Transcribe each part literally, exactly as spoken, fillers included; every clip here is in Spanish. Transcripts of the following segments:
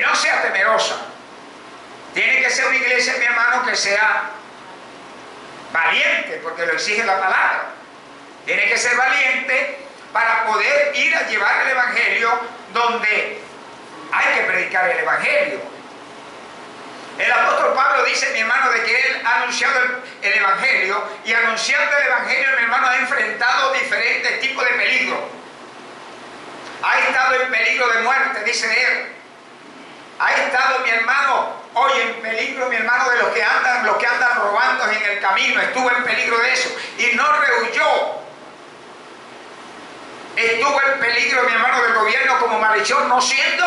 que no sea temerosa. Tiene que ser una iglesia, mi hermano, que sea valiente, porque lo exige la palabra. Tiene que ser valiente para poder ir a llevar el evangelio donde hay que predicar el evangelio. El apóstol Pablo dice, mi hermano, de que él ha anunciado el, el evangelio, y anunciando el evangelio, mi hermano, ha enfrentado diferentes tipos de peligro. Ha estado en peligro de muerte, dice él. Ha estado, mi hermano, hoy en peligro, mi hermano, de los que andan, los que andan robando en el camino. Estuvo en peligro de eso y no rehuyó. Estuvo en peligro, mi hermano, del gobierno como malhechor, no siendo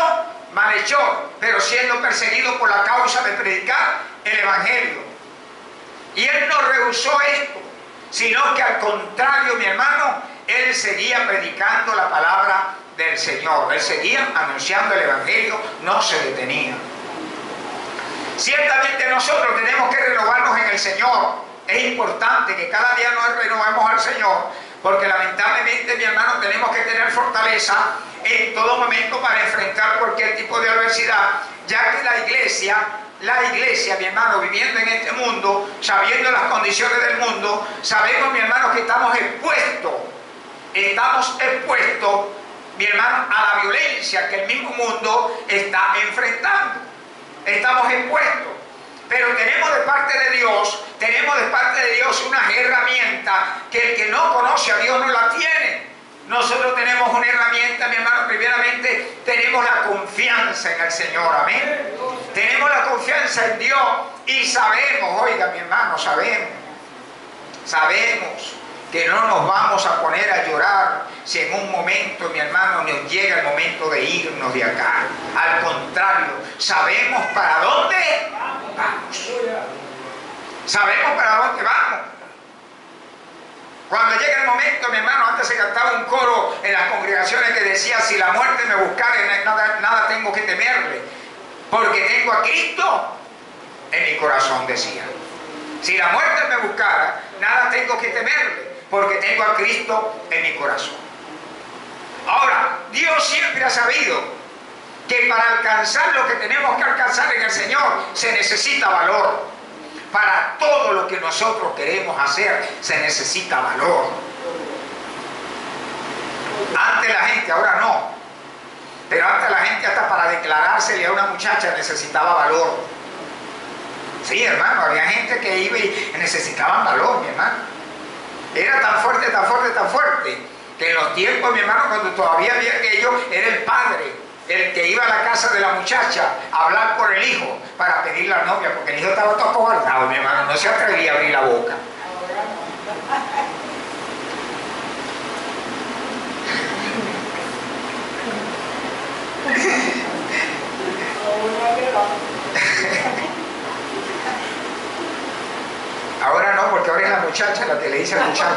malhechor, pero siendo perseguido por la causa de predicar el evangelio. Y él no rehusó esto, sino que al contrario, mi hermano, él seguía predicando la palabra del Señor. Él seguía anunciando el evangelio, no se detenía. Ciertamente nosotros tenemos que renovarnos en el Señor. Es importante que cada día nos renovemos al Señor, porque lamentablemente, mi hermano, tenemos que tener fortaleza en todo momento para enfrentar cualquier tipo de adversidad, ya que la iglesia, la iglesia, mi hermano, viviendo en este mundo, sabiendo las condiciones del mundo, sabemos, mi hermano, que estamos expuestos, estamos expuestos, mi hermano, a la violencia que el mismo mundo está enfrentando. Estamos expuestos. Pero tenemos de parte de Dios, tenemos de parte de Dios una herramienta que el que no conoce a Dios no la tiene. Nosotros tenemos una herramienta, mi hermano, primeramente tenemos la confianza en el Señor, amén. Tenemos la confianza en Dios y sabemos, oiga, mi hermano, sabemos, sabemos que no nos vamos a poner a llorar si en un momento, mi hermano, nos llega el momento de irnos de acá. Al contrario, sabemos para dónde vamos. Sabemos para dónde vamos. Cuando llega el momento, mi hermano, antes se cantaba un coro en las congregaciones que decía: si la muerte me buscara, nada, nada tengo que temerle, porque tengo a Cristo en mi corazón, decía. Si la muerte me buscara, nada tengo que temerle, porque tengo a Cristo en mi corazón. Ahora, Dios siempre ha sabido que para alcanzar lo que tenemos que alcanzar en el Señor se necesita valor. Para todo lo que nosotros queremos hacer se necesita valor. Antes la gente, ahora no, pero antes la gente hasta para declarársele a una muchacha necesitaba valor. Sí, hermano, había gente que iba y necesitaban valor, mi hermano. Era tan fuerte, tan fuerte, tan fuerte, que en los tiempos, mi hermano, cuando todavía había aquello, era el padre el que iba a la casa de la muchacha a hablar por el hijo, para pedir la novia, porque el hijo estaba todo acobardado, mi hermano, no se atrevía a abrir la boca. Ahora no, porque ahora es la muchacha la que le dice al muchacho.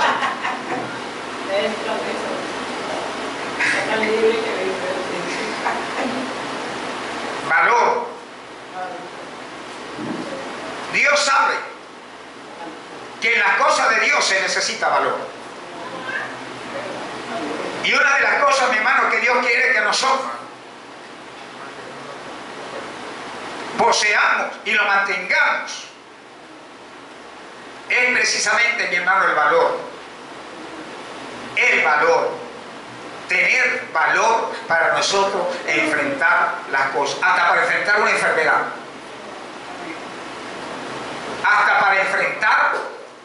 Valor. Dios sabe que en las cosas de Dios se necesita valor. Y una de las cosas, mi hermano, que Dios quiere que nosotros poseamos y lo mantengamos es precisamente, mi hermano, el valor. El valor. Tener valor para nosotros enfrentar las cosas. Hasta para enfrentar una enfermedad. Hasta para enfrentar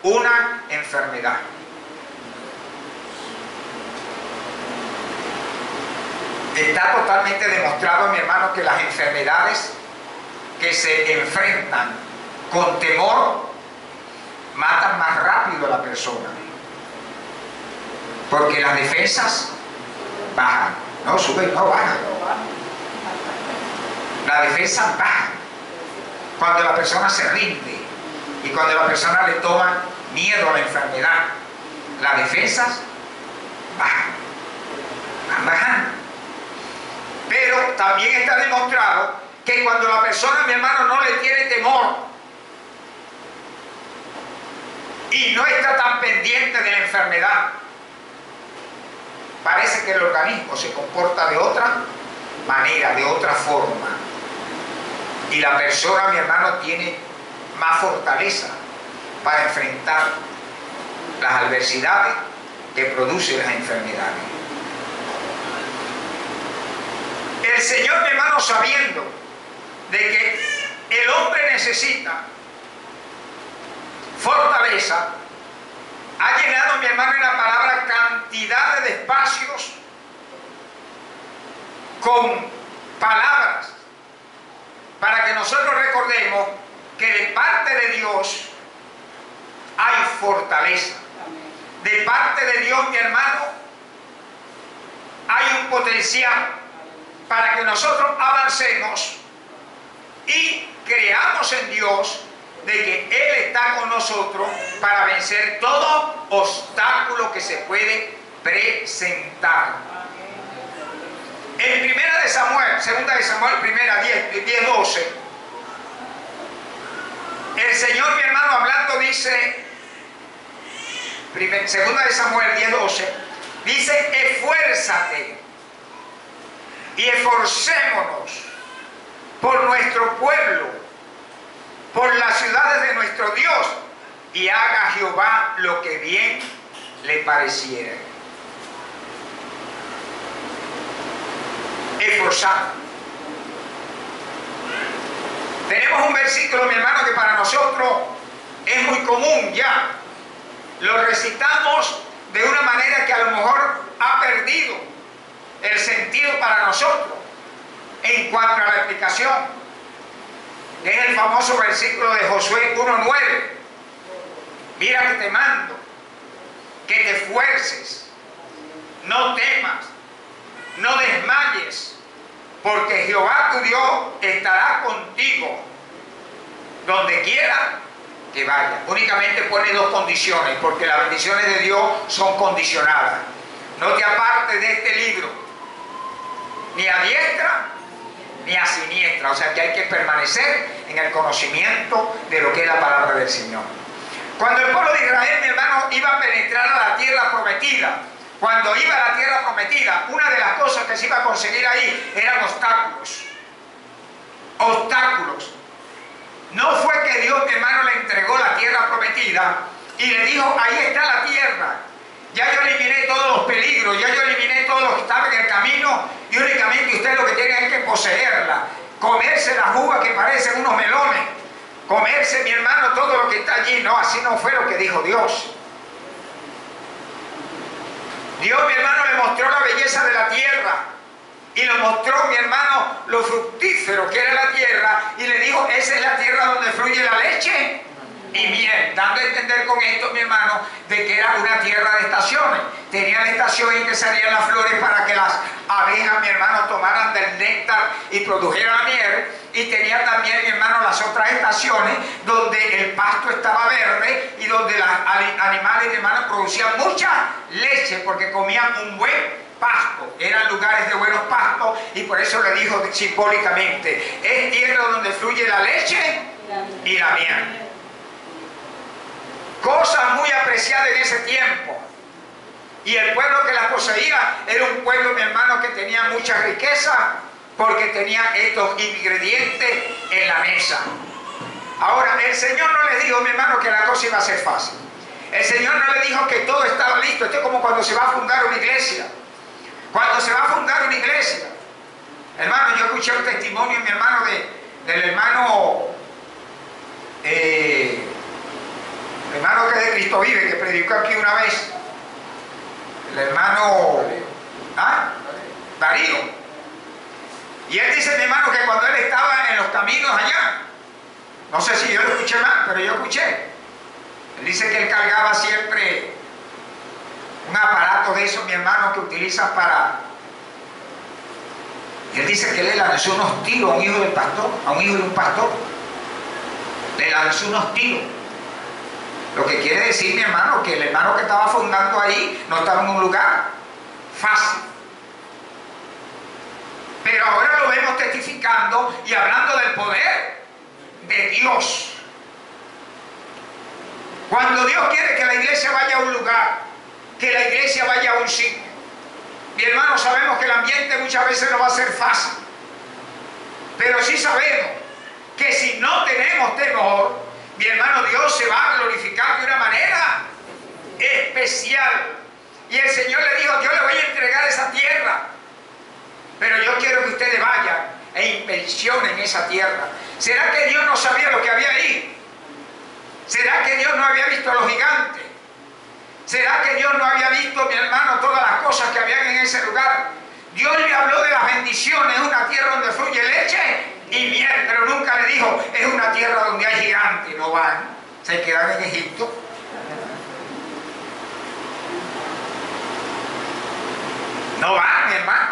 una enfermedad. Está totalmente demostrado, mi hermano, que las enfermedades que se enfrentan con temor matan más rápido a la persona, porque las defensas bajan, no suben, no bajan, las defensas bajan cuando la persona se rinde, y cuando la persona le toma miedo a la enfermedad, las defensas bajan, van bajando. Pero también está demostrado que cuando la persona, mi hermano, no le tiene temor y no está tan pendiente de la enfermedad, parece que el organismo se comporta de otra manera, de otra forma. y la persona, mi hermano, tiene más fortaleza para enfrentar las adversidades que producen las enfermedades. El Señor, mi hermano, sabiendo de que el hombre necesita fortaleza, ha llenado, mi hermano, en la palabra cantidad de espacios con palabras para que nosotros recordemos que de parte de Dios hay fortaleza. De parte de Dios, mi hermano, hay un potencial para que nosotros avancemos y creamos en Dios de que Él está con nosotros para vencer todo obstáculo que se puede presentar. En primera de Samuel, segunda de Samuel, primera, diez, doce, el Señor, mi hermano, hablando, dice, primer, segunda de Samuel, diez, doce, dice, esfuérzate y esforcémonos por nuestro pueblo, por las ciudades de nuestro Dios, y haga Jehová lo que bien le pareciera. Esforzado. Tenemos un versículo, mi hermano, que para nosotros es muy común ya. Lo recitamos de una manera que a lo mejor ha perdido el sentido para nosotros en cuanto a la explicación. Es el famoso versículo de Josué uno nueve. Mira que te mando, que te esfuerces, no temas, no desmayes, porque Jehová tu Dios estará contigo donde quiera que vaya. Únicamente pone dos condiciones, porque las bendiciones de Dios son condicionadas. No te apartes de este libro, ni a diestra ni a siniestra. O sea que hay que permanecer en el conocimiento de lo que es la palabra del Señor. Cuando el pueblo de Israel, mi hermano, iba a penetrar a la tierra prometida, cuando iba a la tierra prometida, una de las cosas que se iba a conseguir ahí eran obstáculos. Obstáculos. No fue que Dios, mi hermano, le entregó la tierra prometida y le dijo, ahí está la tierra. Ya yo eliminé todos los peligros, ya yo eliminé todo lo que estaba en el camino y únicamente usted lo que tiene es que poseerla, comerse las uvas que parecen unos melones, comerse, mi hermano, todo lo que está allí. No, así no fue lo que dijo Dios. Dios, mi hermano, le mostró la belleza de la tierra y le mostró, mi hermano, lo fructífero que era la tierra y le dijo, esa es la tierra donde fluye la leche y miel, dando a entender con esto, mi hermano, de que era una tierra de estaciones. Tenía la estación en que salían las flores para que las abejas, mi hermano, tomaran del néctar y produjeran miel, y tenía también, mi hermano, las otras estaciones donde el pasto estaba verde y donde los animales, mi hermano, producían mucha leche porque comían un buen pasto, eran lugares de buenos pastos, y por eso le dijo simbólicamente, es tierra donde fluye la leche y la miel. Cosas muy apreciadas en ese tiempo. Y el pueblo que las poseía era un pueblo, mi hermano, que tenía mucha riqueza porque tenía estos ingredientes en la mesa. Ahora, el Señor no les dijo, mi hermano, que la cosa iba a ser fácil. El Señor no le dijo que todo estaba listo. Esto es como cuando se va a fundar una iglesia. Cuando se va a fundar una iglesia. Hermano, yo escuché un testimonio, mi hermano, de, del hermano... Eh, El hermano que es de Cristo Vive, que predicó aquí una vez, el hermano ¿ah? Darío. Y él dice, mi hermano, que cuando él estaba en los caminos allá, no sé si yo lo escuché mal, pero yo escuché, él dice que él cargaba siempre un aparato de esos, mi hermano, que utiliza para... Y él dice que le lanzó unos tiros a un hijo del pastor, a un hijo de un pastor. Le lanzó unos tiros. Lo que quiere decir, mi hermano, que el hermano que estaba fundando ahí no estaba en un lugar fácil. Pero ahora lo vemos testificando y hablando del poder de Dios. Cuando Dios quiere que la iglesia vaya a un lugar, que la iglesia vaya a un sitio, mi hermano, sabemos que el ambiente muchas veces no va a ser fácil. Pero sí sabemos que si no tenemos temor, mi hermano, Dios se va a glorificar de una manera especial. Y el Señor le dijo, yo le voy a entregar esa tierra, pero yo quiero que ustedes vayan e inspeccionen esa tierra. ¿Será que Dios no sabía lo que había ahí? ¿Será que Dios no había visto a los gigantes? ¿Será que Dios no había visto, mi hermano, todas las cosas que habían en ese lugar? Dios le habló de las bendiciones, una tierra donde fluye leche y miel, pero nunca le dijo, es una tierra donde hay gigantes. No van, se quedan en Egipto. No van, hermano.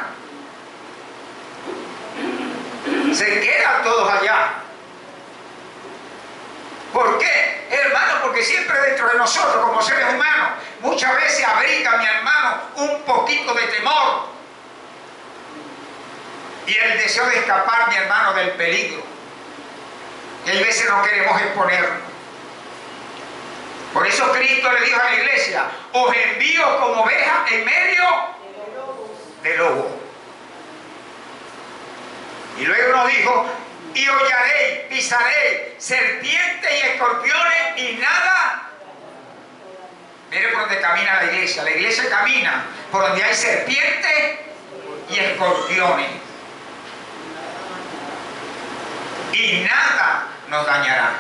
Se quedan todos allá. ¿Por qué, hermano? Porque siempre dentro de nosotros, como seres humanos, muchas veces abriga, mi hermano, un poquito de temor y el deseo de escapar, mi hermano, del peligro. Y a veces no queremos exponernos. Por eso Cristo le dijo a la iglesia, os envío como oveja en medio de lobos. Y luego nos dijo, y hollaréis, pisaréis serpientes y escorpiones y nada. Miren por donde camina la iglesia. La iglesia camina por donde hay serpientes y escorpiones. Y nada nos dañará.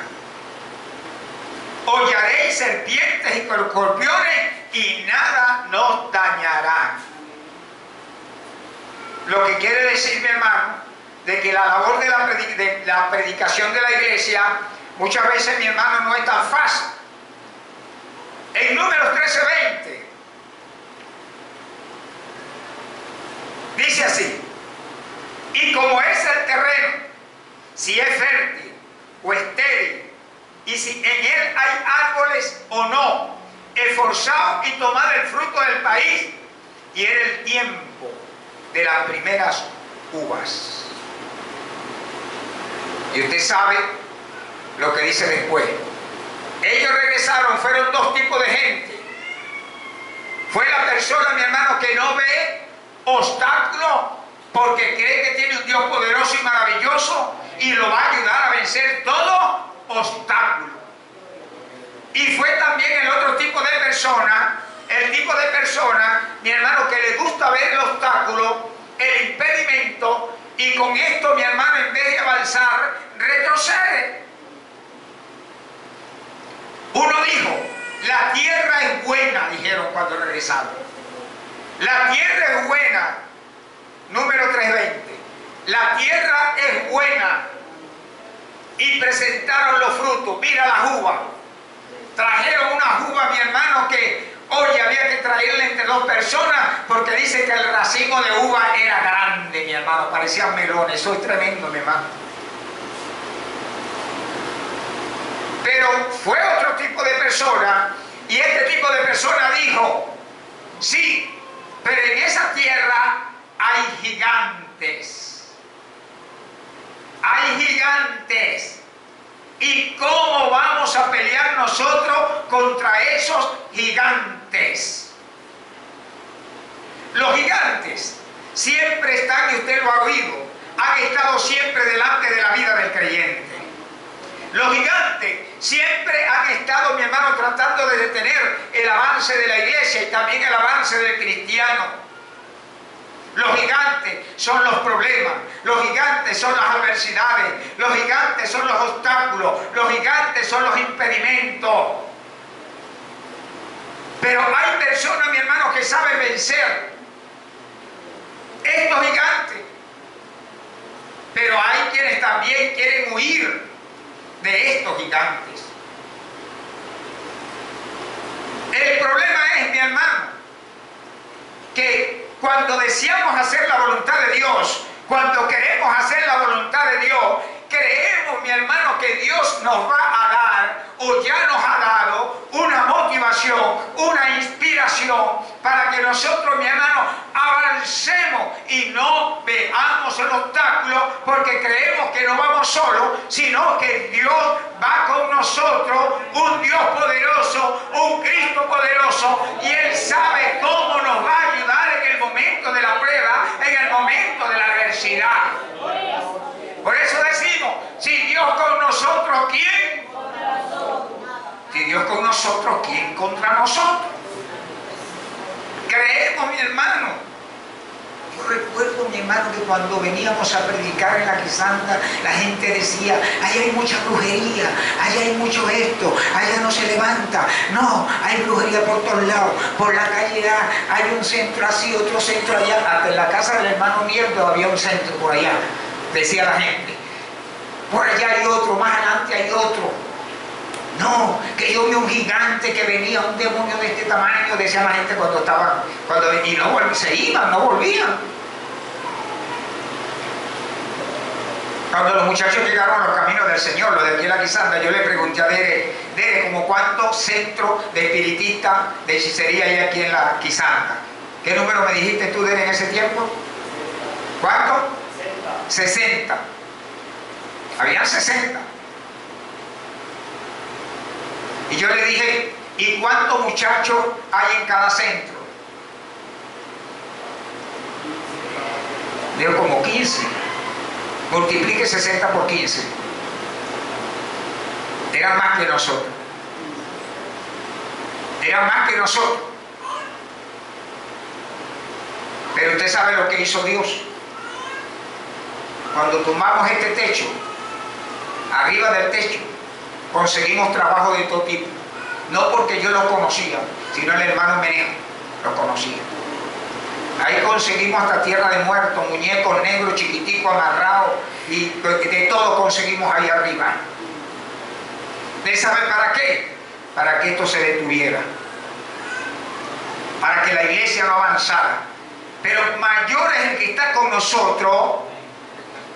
Hollaréis serpientes y escorpiones y nada nos dañará. Lo que quiere decir, mi hermano, de que la labor de la, de la predicación de la iglesia, muchas veces, mi hermano, no es tan fácil. En Números trece veinte, dice así, y como es el terreno, si es fértil o estéril, y si en él hay árboles o no, esforzaos y tomad el fruto del país, y era el tiempo de las primeras uvas. Y usted sabe lo que dice después. Ellos regresaron, fueron dos tipos de gente. Fue la persona, mi hermano, que no ve obstáculos porque cree que tiene un Dios poderoso y maravilloso y lo va a ayudar a vencer todo obstáculo. Y fue también el otro tipo de persona, el tipo de persona, mi hermano, que le gusta ver el obstáculo, el impedimento. Y con esto, mi hermano, en vez de avanzar, retrocede. Uno dijo, la tierra es buena, dijeron cuando regresaron. La tierra es buena. Número tres veinte. La tierra es buena. Y presentaron los frutos. Mira las uvas. Trajeron unas uvas, mi hermano, que hoy había que traerle entre dos personas porque dice que el racimo de uva era grande, mi hermano, parecían melones. Eso es tremendo, mi hermano. Pero fue otro tipo de persona y este tipo de persona dijo, sí, pero en esa tierra hay gigantes. Hay gigantes. ¿Y cómo vamos a pelear nosotros contra esos gigantes? Los gigantes siempre están, y usted lo ha oído, han estado siempre delante de la vida del creyente. Los gigantes siempre han estado, mi hermano, tratando de detener el avance de la iglesia y también el avance del cristiano. Los gigantes son los problemas, los gigantes son las adversidades, los gigantes son los obstáculos, los gigantes son los impedimentos. Pero hay personas, mi hermano, que saben vencer estos gigantes. Pero hay quienes también quieren huir de estos gigantes. El problema es, mi hermano, que cuando deseamos hacer la voluntad de Dios, cuando queremos hacer la voluntad de Dios, creemos, mi hermano, que Dios nos va a dar, o ya nos ha dado, una motivación, una inspiración, para que nosotros, mi hermano, avancemos y no veamos el obstáculo, porque creemos que no vamos solos, sino que Dios va con nosotros, un Dios poderoso, un Cristo poderoso, y Él sabe cómo nos va a ayudar en el momento de la prueba, en el momento de la adversidad. Por eso decimos, si Dios Dios con nosotros, ¿quién? Si Dios con nosotros, ¿quién contra nosotros? Creemos, mi hermano. Yo recuerdo, mi hermano, que cuando veníamos a predicar en La Quizanda, la gente decía, allá hay mucha brujería, allá hay mucho esto, allá no se levanta. No, hay brujería por todos lados, por la calle A, hay un centro así, otro centro allá. Hasta en la casa del hermano Mierdo había un centro por allá, decía la gente. Por allá hay otro, más adelante hay otro. No, que yo vi un gigante que venía, un demonio de este tamaño, decía la gente cuando estaba, cuando venía, y no volvían, se iban, no volvían. Cuando los muchachos llegaron a los caminos del Señor, los de aquí en La Quizanda, yo le pregunté a Dere, Dere, como cuántos centros de espiritistas, de hechicería hay aquí en La Quizanda. ¿Qué número me dijiste tú, Dere, en ese tiempo? ¿Cuánto? sesenta. Habían sesenta. Y yo le dije, ¿y cuántos muchachos hay en cada centro? Digo, como quince. Multiplique sesenta por quince. Eran más que nosotros. Eran más que nosotros. Pero usted sabe lo que hizo Dios. Cuando tomamos este techo, arriba del techo, conseguimos trabajo de todo tipo, no porque yo lo conocía, sino el hermano Menejo lo conocía. Ahí conseguimos hasta tierra de muertos, muñecos negros, chiquiticos, amarrados, y de todo conseguimos ahí arriba. ¿Usted sabe para qué? Para que esto se detuviera, para que la iglesia no avanzara. Pero mayor es el que está con nosotros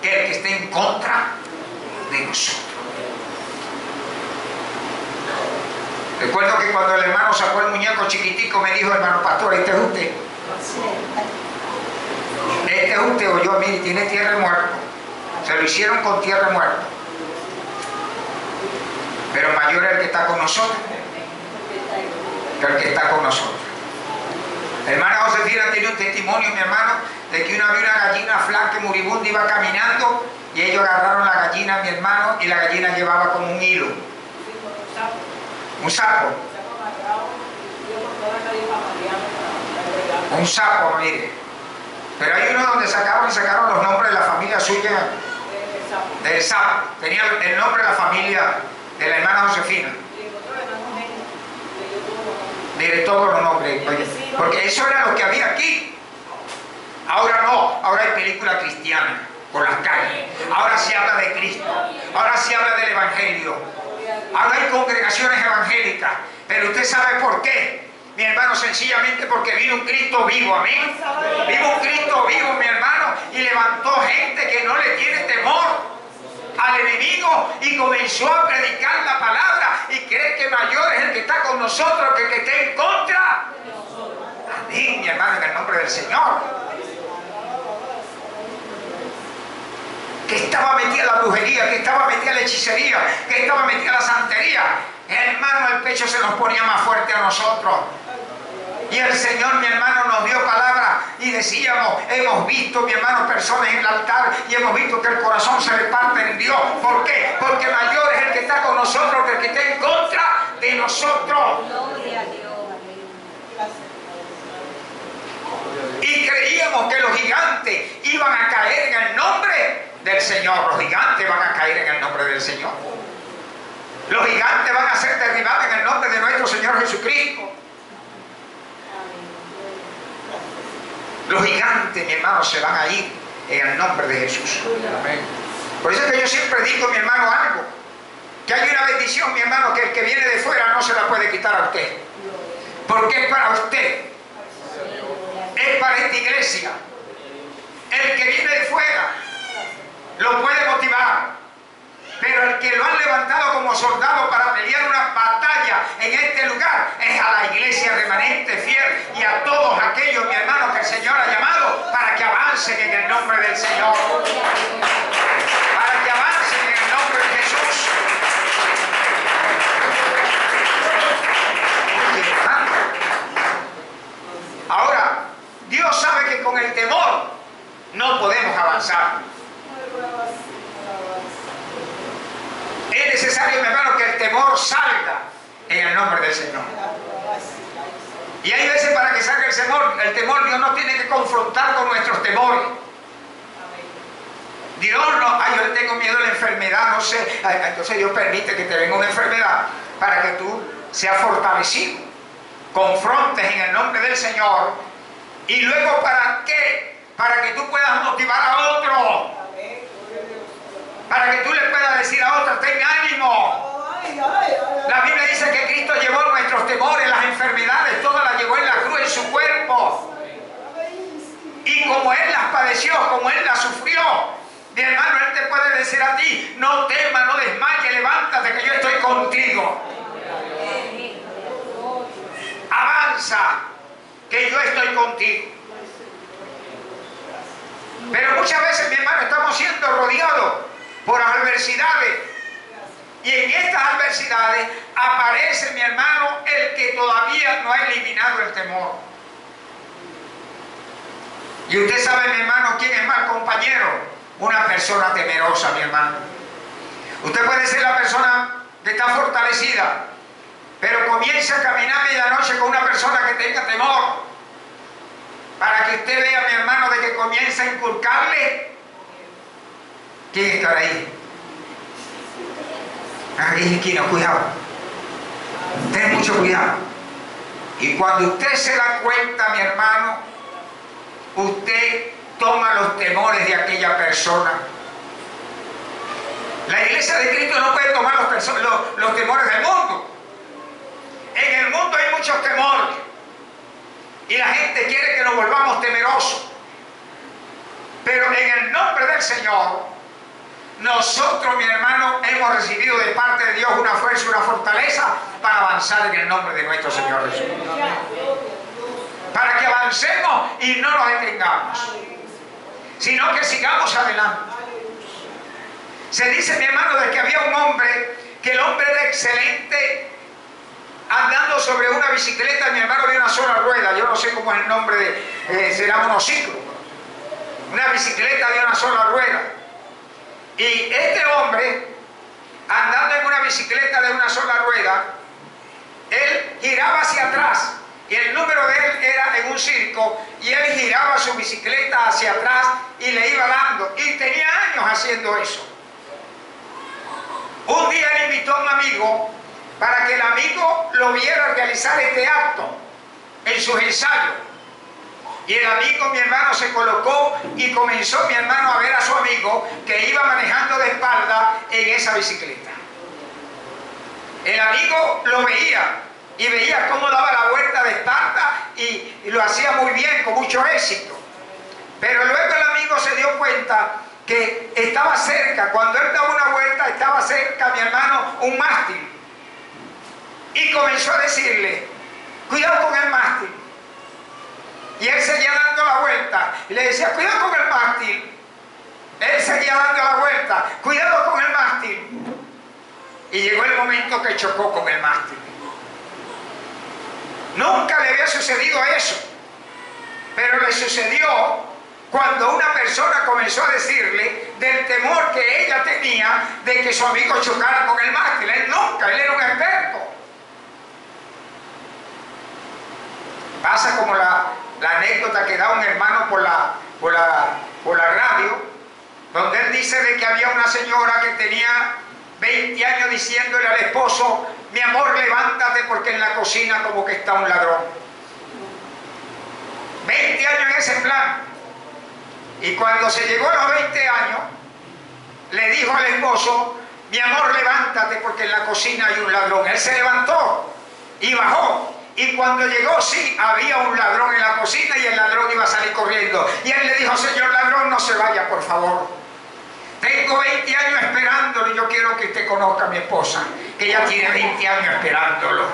que el que está en contra de nosotros. Recuerdo que cuando el hermano sacó el muñeco chiquitico me dijo, hermano pastor, este es usted. Este es usted, o yo, mire, tiene tierra muerta. Se lo hicieron con tierra muerta. Pero mayor es el que está con nosotros que el que está con nosotros. Hermana Josefina tiene un testimonio, mi hermano, de que una vez una gallina flaca y moribunda iba caminando y ellos agarraron la gallina, mi hermano, y la gallina llevaba como un hilo. Un sapo. Un sapo, mire. Pero hay uno donde sacaron y sacaron los nombres de la familia suya. Del sapo. Tenía el nombre de la familia de la hermana Josefina. Mire, todos los nombres. Porque eso era lo que había aquí. Ahora no. Ahora hay película cristiana por las calles. Ahora se habla de Cristo. Ahora se habla del Evangelio. Ahora hay congregaciones evangélicas, pero usted sabe por qué, mi hermano, sencillamente porque vino un Cristo vivo, amén. Vino un Cristo vivo, mi hermano, y levantó gente que no le tiene temor al enemigo y comenzó a predicar la palabra y cree que mayor es el que está con nosotros que el que está en contra. Amén, mi hermano, en el nombre del Señor. Que estaba metida la brujería, que estaba metida la hechicería, que estaba metida la santería. Hermano, el pecho se nos ponía más fuerte a nosotros. Y el Señor, mi hermano, nos dio palabra y decíamos, hemos visto, mi hermano, personas en el altar y hemos visto que el corazón se le parte en Dios. ¿Por qué? Porque mayor es el que está con nosotros que el que está en contra de nosotros. Y creíamos que los gigantes iban a caer en el nombre del Señor. Los gigantes van a caer en el nombre del Señor. Los gigantes van a ser derribados en el nombre de nuestro Señor Jesucristo. Los gigantes, mi hermano, se van a ir en el nombre de Jesús. Amén. Por eso es que yo siempre digo, mi hermano, algo. Que hay una bendición, mi hermano, que el que viene de fuera no se la puede quitar a usted. Porque es para usted. Es para esta iglesia. El que viene de fuera lo puede motivar, pero el que lo han levantado como soldado para pelear una batalla en este lugar es a la iglesia remanente fiel y a todos aquellos, mi hermano, que el Señor ha llamado para que avancen en el nombre del Señor, para que avancen en el nombre de Jesús. Ahora, Dios sabe que con el temor no podemos avanzar. necesario, mi hermano, que el temor salga en el nombre del Señor. Y hay veces para que salga el temor, el temor Dios nos tiene que confrontar con nuestros temores. Dios no, ay, yo le tengo miedo a la enfermedad, no sé. Ay, entonces Dios permite que te venga una enfermedad para que tú seas fortalecido, confrontes en el nombre del Señor. Y luego, ¿para qué? Para que tú puedas motivar a otro. Para que tú le puedas decir a otro, ten ánimo. La Biblia dice que Cristo llevó nuestros temores, las enfermedades, todas las llevó en la cruz, en su cuerpo. Y como Él las padeció, como Él las sufrió, mi hermano, Él te puede decir a ti, no temas, no desmayes, levántate que yo estoy contigo. Avanza, que yo estoy contigo. Pero muchas veces, mi hermano, estamos siendo rodeados por adversidades. Y en estas adversidades aparece, mi hermano, el que todavía no ha eliminado el temor. Y usted sabe, mi hermano, quién es mal compañero. Una persona temerosa, mi hermano. Usted puede ser la persona que está fortalecida, pero comienza a caminar medianoche con una persona que tenga temor. Para que usted vea, mi hermano, de que comienza a inculcarle. ¿Quién está ahí? Ahí, esquina, cuidado. Ten mucho cuidado. Y cuando usted se da cuenta, mi hermano, usted toma los temores de aquella persona. La iglesia de Cristo no puede tomar los, los, los temores del mundo. En el mundo hay muchos temores. Y la gente quiere que nos volvamos temerosos. Pero en el nombre del Señor, nosotros, mi hermano, hemos recibido de parte de Dios una fuerza, una fortaleza para avanzar en el nombre de nuestro Señor Jesús. Para que avancemos y no nos detengamos, sino que sigamos adelante. Se dice, mi hermano, de que había un hombre, que el hombre era excelente andando sobre una bicicleta, mi hermano, de una sola rueda. Yo no sé cómo es el nombre de, eh, será monociclo, una bicicleta de una sola rueda. Y este hombre, andando en una bicicleta de una sola rueda, él giraba hacia atrás, y el número de él era en un circo, y él giraba su bicicleta hacia atrás y le iba dando, y tenía años haciendo eso. Un día él invitó a un amigo para que el amigo lo viera realizar este acto en sus ensayos. Y el amigo, mi hermano, se colocó y comenzó, mi hermano, a ver a su amigo que iba manejando de espalda en esa bicicleta. El amigo lo veía y veía cómo daba la vuelta de espalda y, y lo hacía muy bien, con mucho éxito. Pero luego el amigo se dio cuenta que estaba cerca, cuando él daba una vuelta estaba cerca, mi hermano, un mástil. Y comenzó a decirle, cuidado con el mástil. Y él seguía dando la vuelta. Y le decía, cuidado con el mástil. Él seguía dando la vuelta. Cuidado con el mástil. Y llegó el momento que chocó con el mástil. Nunca le había sucedido eso. Pero le sucedió cuando una persona comenzó a decirle del temor que ella tenía de que su amigo chocara con el mástil. Él nunca, él era un experto. Pasa como la, la anécdota que da un hermano por la, por, la, por la radio, donde él dice de que había una señora que tenía veinte años diciéndole al esposo, mi amor, levántate porque en la cocina como que está un ladrón. veinte años en ese plan. Y cuando se llegó a los veinte años, le dijo al esposo, mi amor, levántate porque en la cocina hay un ladrón. Él se levantó y bajó. Y cuando llegó, sí, había un ladrón en la cocina y el ladrón iba a salir corriendo. Y él le dijo, señor ladrón, no se vaya, por favor. Tengo veinte años esperándolo y yo quiero que usted conozca a mi esposa, que ella tiene veinte años esperándolo.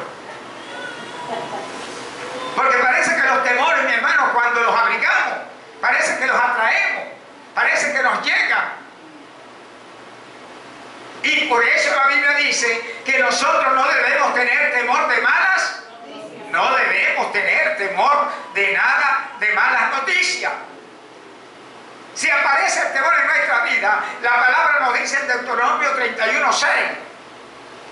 Porque parece que los temores, mi hermano, cuando los abrigamos, parece que los atraemos, parece que nos llegan. Y por eso la Biblia dice que nosotros no debemos tener temor de malas. No debemos tener temor de nada, de malas noticias. Si aparece el temor en nuestra vida, la palabra nos dice en Deuteronomio treinta y uno, seis,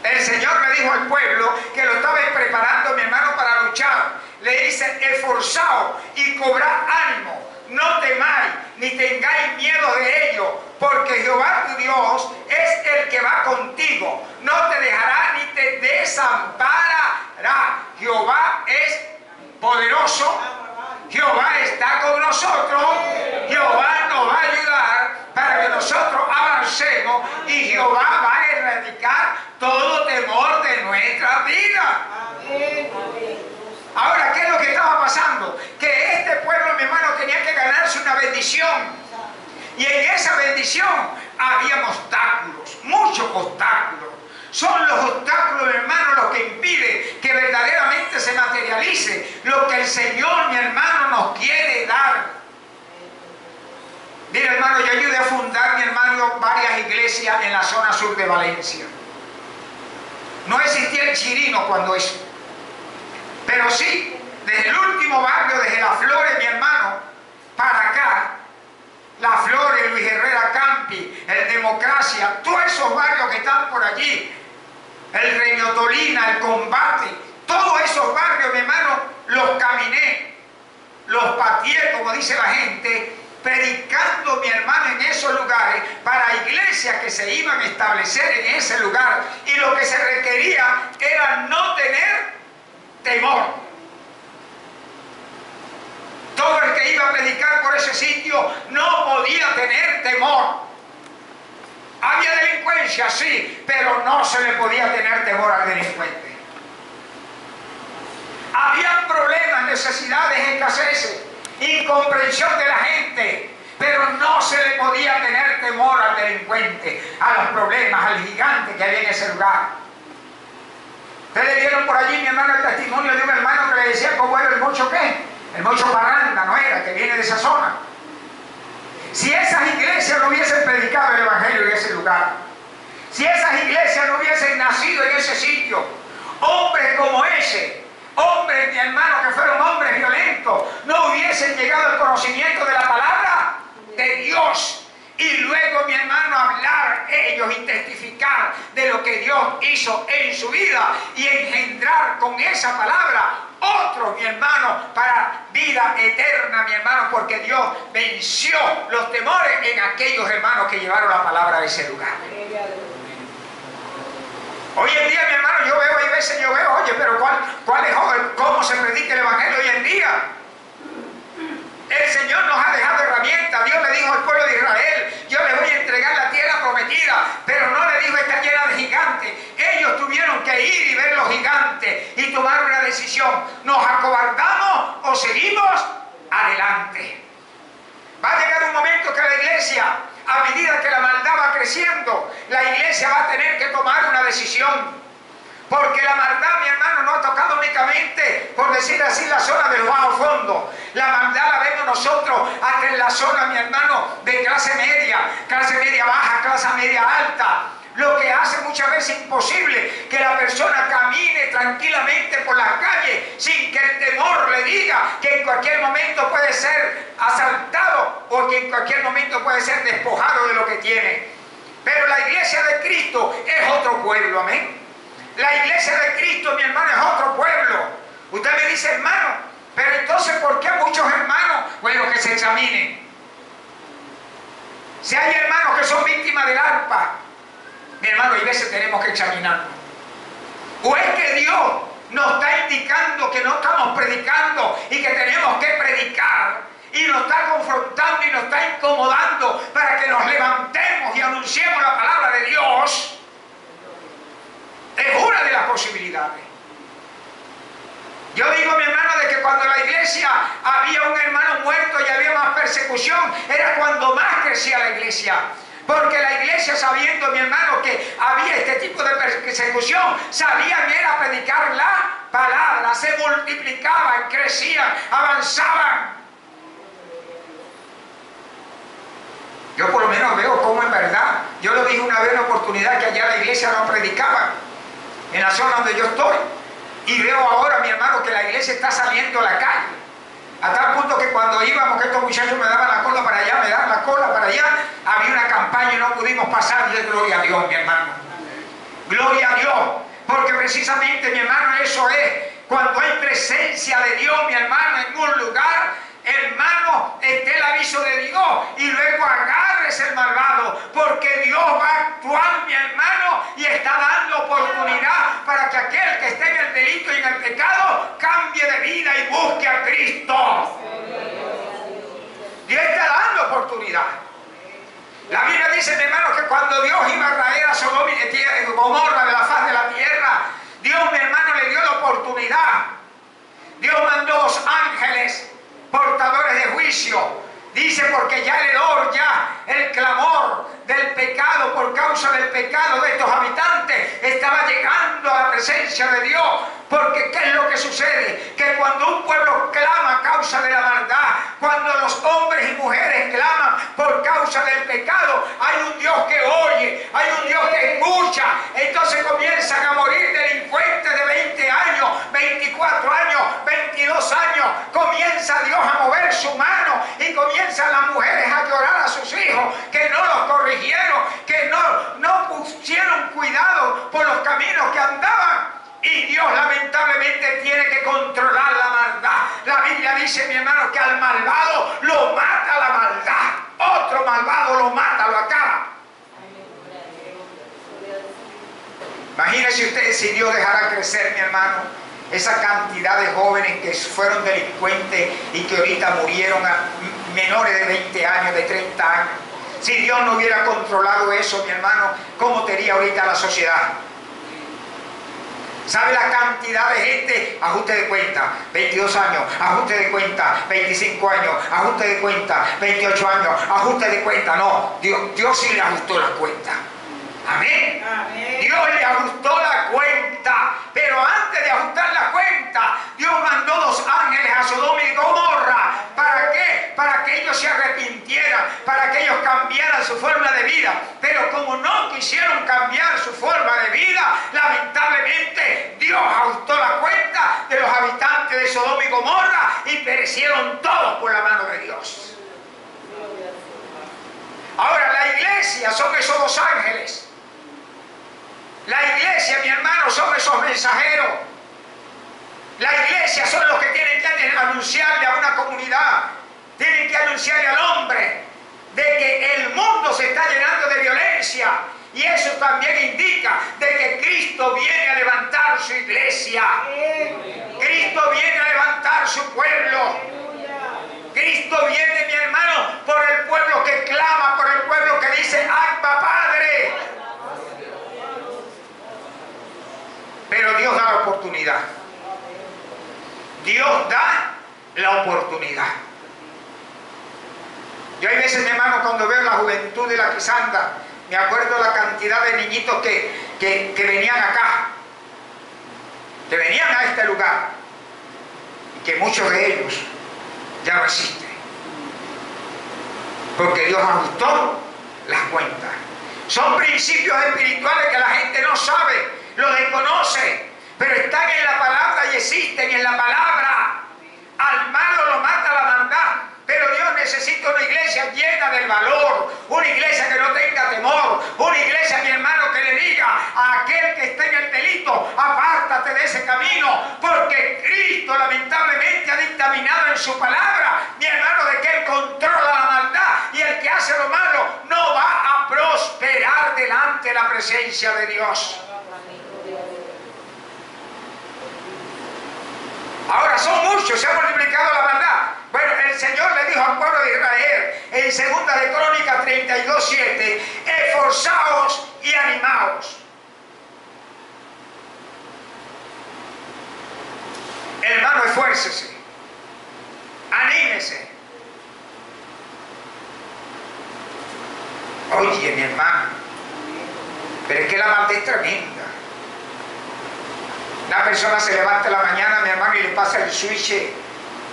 El Señor me dijo al pueblo que lo estaba preparando, mi hermano, para luchar. Le dice: esforzaos y cobrad ánimo, no temáis ni tengáis miedo de ello, porque Jehová tu Dios es el que va contigo, no te dejará ni te desamparará. Jehová es poderoso, Jehová está con nosotros, Jehová nos va a ayudar para que nosotros avancemos, y Jehová va a erradicar todo temor de nuestra vida. Ahora, ¿qué es lo que estaba pasando? Que este pueblo, mi hermano, tenía que ganarse una bendición. Y en esa bendición había obstáculos, muchos obstáculos. Son los obstáculos, hermano, los que impiden que verdaderamente se materialice lo que el Señor, mi hermano, nos quiere dar. Mira, hermano, yo ayudé a fundar, mi hermano, varias iglesias en la zona sur de Valencia. No existía el Chirino cuando eso. Pero sí, desde el último barrio, desde Las Flores, mi hermano, para acá, Las Flores, Luis Herrera Campi, el Democracia, todos esos barrios que están por allí, el Reñotolina, el Combate, todos esos barrios, mi hermano, los caminé, los pateé, como dice la gente, predicando, mi hermano, en esos lugares, para iglesias que se iban a establecer en ese lugar, y lo que se requería era no tener temor. Todo el que iba a predicar por ese sitio no podía tener temor. Había delincuencia, sí, pero no se le podía tener temor al delincuente. Había problemas, necesidades, escaseces, incomprensión de la gente, pero no se le podía tener temor al delincuente, a los problemas, al gigante que había en ese lugar. Ustedes vieron por allí, mi hermano, el testimonio de un hermano que le decía: ¿cómo era el mocho qué? El mocho Barranda, no era, que viene de esa zona. Si esas iglesias no hubiesen predicado el evangelio en ese lugar, si esas iglesias no hubiesen nacido en ese sitio, hombres como ese, hombres, mi hermano, que fueron hombres violentos, no hubiesen llegado al conocimiento de la palabra de Dios. Y luego, mi hermano, hablar ellos y testificar de lo que Dios hizo en su vida y engendrar con esa palabra otros, mi hermano, para vida eterna, mi hermano, porque Dios venció los temores en aquellos hermanos que llevaron la palabra a ese lugar. Hoy en día, mi hermano, yo veo, hay veces yo veo, oye, pero ¿cuál, cuál es, cómo se predica el evangelio hoy en día? El Señor nos ha dejado herramientas. Dios le dijo al pueblo de Israel: yo les voy a entregar la tierra prometida, pero no le dijo: está llena de gigantes. Ellos tuvieron que ir y ver los gigantes y tomar una decisión: ¿nos acobardamos o seguimos adelante? Va a llegar un momento que la iglesia, a medida que la maldad va creciendo, la iglesia va a tener que tomar una decisión. Porque la maldad, mi hermano, no ha tocado únicamente, por decir así, la zona del bajo fondo. La maldad la vemos nosotros hasta en la zona, mi hermano, de clase media, clase media baja, clase media alta. Lo que hace muchas veces imposible que la persona camine tranquilamente por las calles sin que el temor le diga que en cualquier momento puede ser asaltado o que en cualquier momento puede ser despojado de lo que tiene. Pero la iglesia de Cristo es otro pueblo, amén. La iglesia de Cristo, mi hermano, es otro pueblo. Usted me dice: hermano, pero entonces, ¿por qué muchos hermanos? Bueno, que se examinen. Si hay hermanos que son víctimas del arpa, mi hermano, a veces tenemos que examinarnos. ¿O es que Dios nos está indicando que no estamos predicando y que tenemos que predicar? Y nos está confrontando y nos está incomodando para que nos levantemos y anunciemos la palabra de Dios. Es una de las posibilidades. Yo digo, mi hermano, de que cuando en la iglesia había un hermano muerto y había más persecución, era cuando más crecía la iglesia. Porque la iglesia, sabiendo, mi hermano, que había este tipo de persecución, sabían era predicar la palabra, se multiplicaban, crecían, avanzaban. Yo por lo menos veo cómo en verdad, yo lo dije una vez en una oportunidad que allá la iglesia no predicaba, en la zona donde yo estoy, y veo ahora, mi hermano, que la iglesia está saliendo a la calle, a tal punto que cuando íbamos, que estos muchachos me daban la cola para allá, me daban la cola para allá, había una campaña y no pudimos pasar. Yo, gloria a Dios, mi hermano, Gloria a Dios, porque precisamente, mi hermano, eso es. Cuando hay presencia de Dios, mi hermano, en un lugar, hermano, esté el aviso de Dios, y luego agarres el malvado, porque Dios va a actuar, mi hermano, y está dando oportunidad para que aquel que esté en el delito y en el pecado cambie de vida y busque a Cristo. Dios está dando oportunidad. La Biblia dice, mi hermano, que cuando Dios iba a traer a Sodoma y Gomorra de la faz de la tierra, Dios, mi hermano, le dio la oportunidad. Dios mandó dos ángeles portadores de juicio. Dice, porque ya el hedor, ya el clamor del pecado, por causa del pecado de estos habitantes, estaba llegando a la presencia de Dios. Porque ¿qué es lo que sucede? Que cuando un pueblo clama a causa de la maldad, cuando los hombres y mujeres claman por causa del pecado, hay un Dios que oye, hay un Dios que escucha. Entonces comienzan a morir delincuentes de veinte años, veinticuatro años, veintidós años. Comienza Dios a mover su mano y comienzan las mujeres a llorar a sus hijos, que no los corrigieron, que no, no pusieron cuidado por los caminos que andaban. Y Dios lamentablemente tiene que controlar la maldad. La Biblia dice, mi hermano, que al malvado lo mata la maldad. Otro malvado lo mata, lo acaba. Imagínense ustedes si Dios dejará crecer, mi hermano, esa cantidad de jóvenes que fueron delincuentes y que ahorita murieron a menores de veinte años, de treinta años. Si Dios no hubiera controlado eso, mi hermano, ¿cómo sería ahorita la sociedad? ¿Sabe la cantidad de gente? Ajuste de cuenta, veintidós años, ajuste de cuenta, veinticinco años, ajuste de cuenta, veintiocho años, ajuste de cuenta. No, Dios, Dios sí le ajustó la cuenta. Amén. Amén. Dios le ajustó la cuenta, pero antes de ajustar la cuenta, Dios mandó dos ángeles a Sodoma y Gomorra. ¿Para qué? Para que ellos se arrepintieran, para que ellos cambiaran su forma de vida. Pero como no quisieron cambiar su forma de vida, lamentablemente Dios ajustó la cuenta de los habitantes de Sodoma y Gomorra y perecieron todos por la mano de Dios. Ahora, la iglesia son esos dos ángeles. La iglesia, mi hermano, son esos mensajeros. La iglesia son los que tienen que anunciarle a una comunidad, tienen que anunciarle al hombre de que el mundo se está llenando de violencia, y eso también indica de que Cristo viene a levantar su iglesia. Cristo viene a levantar su pueblo. Cristo viene, mi hermano, por el pueblo que clama, por el pueblo que dice, ¡Abba, Padre! Pero Dios da la oportunidad. Dios da la oportunidad. Yo hay veces, mi hermano, cuando veo la juventud de la Quizanda, me acuerdo la cantidad de niñitos que, que, que venían acá, que venían a este lugar, y que muchos de ellos ya no existe, porque Dios ajustó las cuentas. Son principios espirituales que la gente no sabe, lo desconoce, pero están en la palabra y existen en la palabra. Al malo lo mata la maldad, pero Dios necesita una iglesia llena del valor, una iglesia que no tenga temor, una iglesia, mi hermano, que le diga a aquel que esté en el delito, apártate de ese camino, porque Cristo lamentablemente ha dictaminado en su palabra, mi hermano, de que Él controla la maldad, y el que hace lo malo no va a prosperar delante de la presencia de Dios. Ahora, son muchos, se ha multiplicado la maldad. Bueno, el Señor le dijo al pueblo de Israel en segunda de Crónicas treinta y dos, siete, esforzaos y animaos. Hermano, esfuércese, anímese. Oye, mi hermano, pero es que la maldad es tremenda. Una persona se levanta en la mañana, mi hermano, y le pasa el switch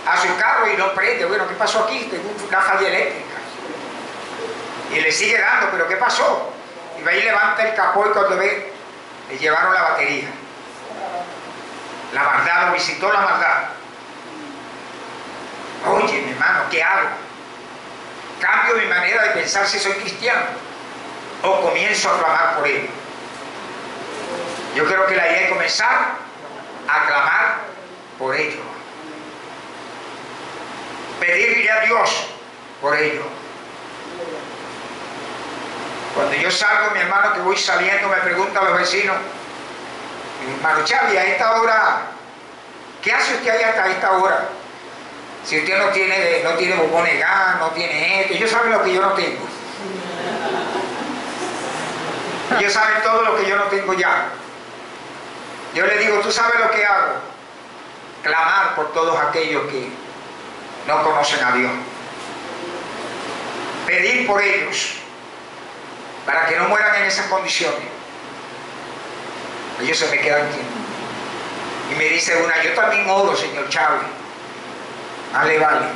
a su carro y no prende. Bueno, ¿qué pasó aquí? Tengo una falla eléctrica. Y le sigue dando, ¿pero qué pasó? Y va y levanta el capó y cuando ve, le llevaron la batería. La maldad, lo visitó la maldad. Oye, mi hermano, ¿qué hago? ¿Cambio mi manera de pensar si soy cristiano? ¿O comienzo a clamar por él? Yo creo que la idea es comenzar a clamar por ello, pedirle a Dios por ello. Cuando yo salgo, mi hermano, que voy saliendo, me preguntan los vecinos: mi hermano Chávez, a esta hora, ¿qué hace usted ahí hasta esta hora? Si usted no tiene, no tiene bombones de gas, no tiene esto, ellos saben lo que yo no tengo. Ellos saben todo lo que yo no tengo ya. Yo les digo: tú sabes lo que hago, clamar por todos aquellos que no conocen a Dios, pedir por ellos para que no mueran en esas condiciones. Ellos se me quedan aquí. Y me dice una: yo también oro, señor Chávez. Vale, vale.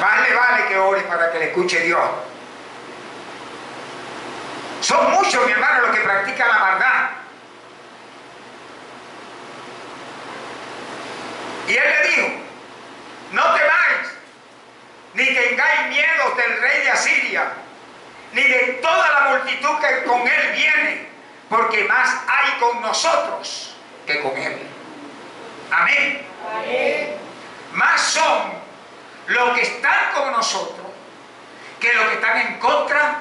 Vale, vale que ore para que le escuche Dios. Son muchos, mi hermano, los que practican la maldad. Y él le dijo: no temáis, ni tengáis miedo del rey de Asiria, ni de toda la multitud que con él viene, porque más hay con nosotros que con él. Amén. Amén. Más son los que están con nosotros que los que están en contra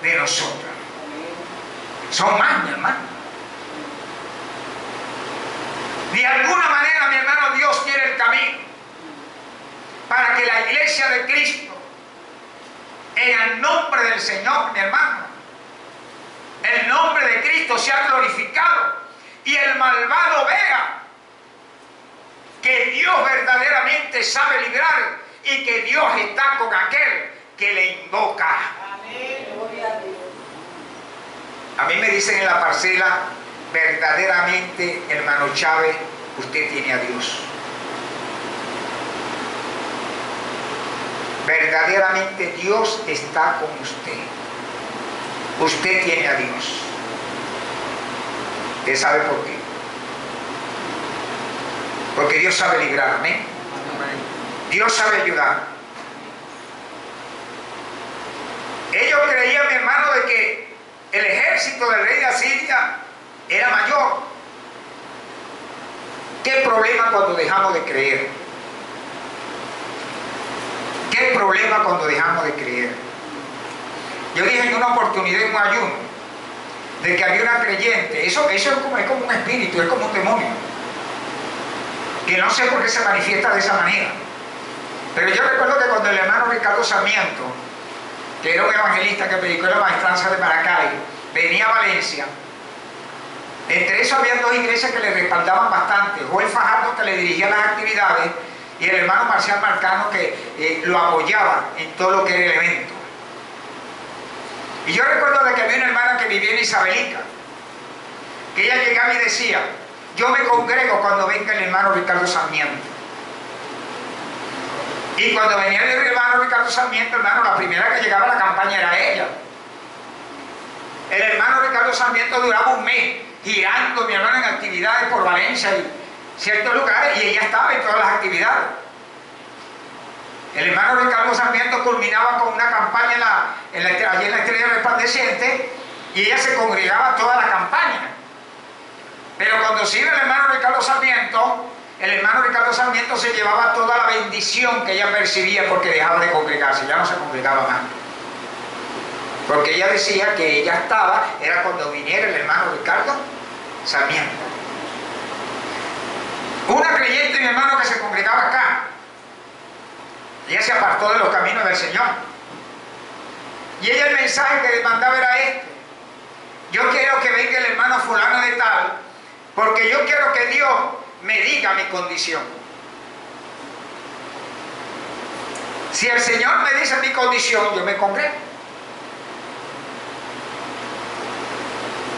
de nosotros. Son más, mi hermano. De alguna manera, mi hermano, Dios quiere el camino para que la iglesia de Cristo, en el nombre del Señor, mi hermano, el nombre de Cristo sea glorificado y el malvado vea que Dios verdaderamente sabe librar y que Dios está con aquel que le invoca. Amén. Gloria a Dios. A mí me dicen en la parcela: verdaderamente, hermano Chávez, usted tiene a Dios. Verdaderamente Dios está con usted. Usted tiene a Dios. Usted sabe por qué. Porque Dios sabe librar, amén. Dios sabe ayudar. Ellos creían, mi hermano, de que el ejército del rey de Asiria era mayor. ¿Qué problema cuando dejamos de creer? ¿Qué problema cuando dejamos de creer? Yo dije en una oportunidad, en un ayuno, de que había una creyente. Eso, eso es, como, es como un espíritu, es como un demonio, que no sé por qué se manifiesta de esa manera. Pero yo recuerdo que cuando el hermano Ricardo Sarmiento, que era un evangelista que predicó en la maestranza de Maracay, venía a Valencia, entre eso había dos iglesias que le respaldaban bastante: Joel Fajardo, que le dirigía las actividades, y el hermano Marcial Marcano, que eh, lo apoyaba en todo lo que era el evento. Y yo recuerdo de que había una hermana que vivía en Isabelica, que ella llegaba y decía: yo me congrego cuando venga el hermano Ricardo Sarmiento. Y cuando venía el hermano Ricardo Sarmiento, hermano, la primera que llegaba a la campaña era ella. El hermano Ricardo Sarmiento duraba un mes girando, mi hermano, en actividades por Valencia y ciertos lugares, y ella estaba en todas las actividades. El hermano Ricardo Sarmiento culminaba con una campaña en la, en la, allí en la Estrella Resplandeciente, y ella se congregaba toda la campaña. Pero cuando se iba el hermano Ricardo Sarmiento, el hermano Ricardo Sarmiento se llevaba toda la bendición que ella percibía, porque dejaba de congregarse, ya no se congregaba más. Porque ella decía que ella estaba, era cuando viniera el hermano Ricardo Sarmiento. Una creyente, mi hermano, que se congregaba acá, ella se apartó de los caminos del Señor. Y ella, el mensaje que le mandaba era este: yo quiero que venga el hermano fulano de tal, porque yo quiero que Dios me diga mi condición. Si el Señor me dice mi condición, yo me congrego.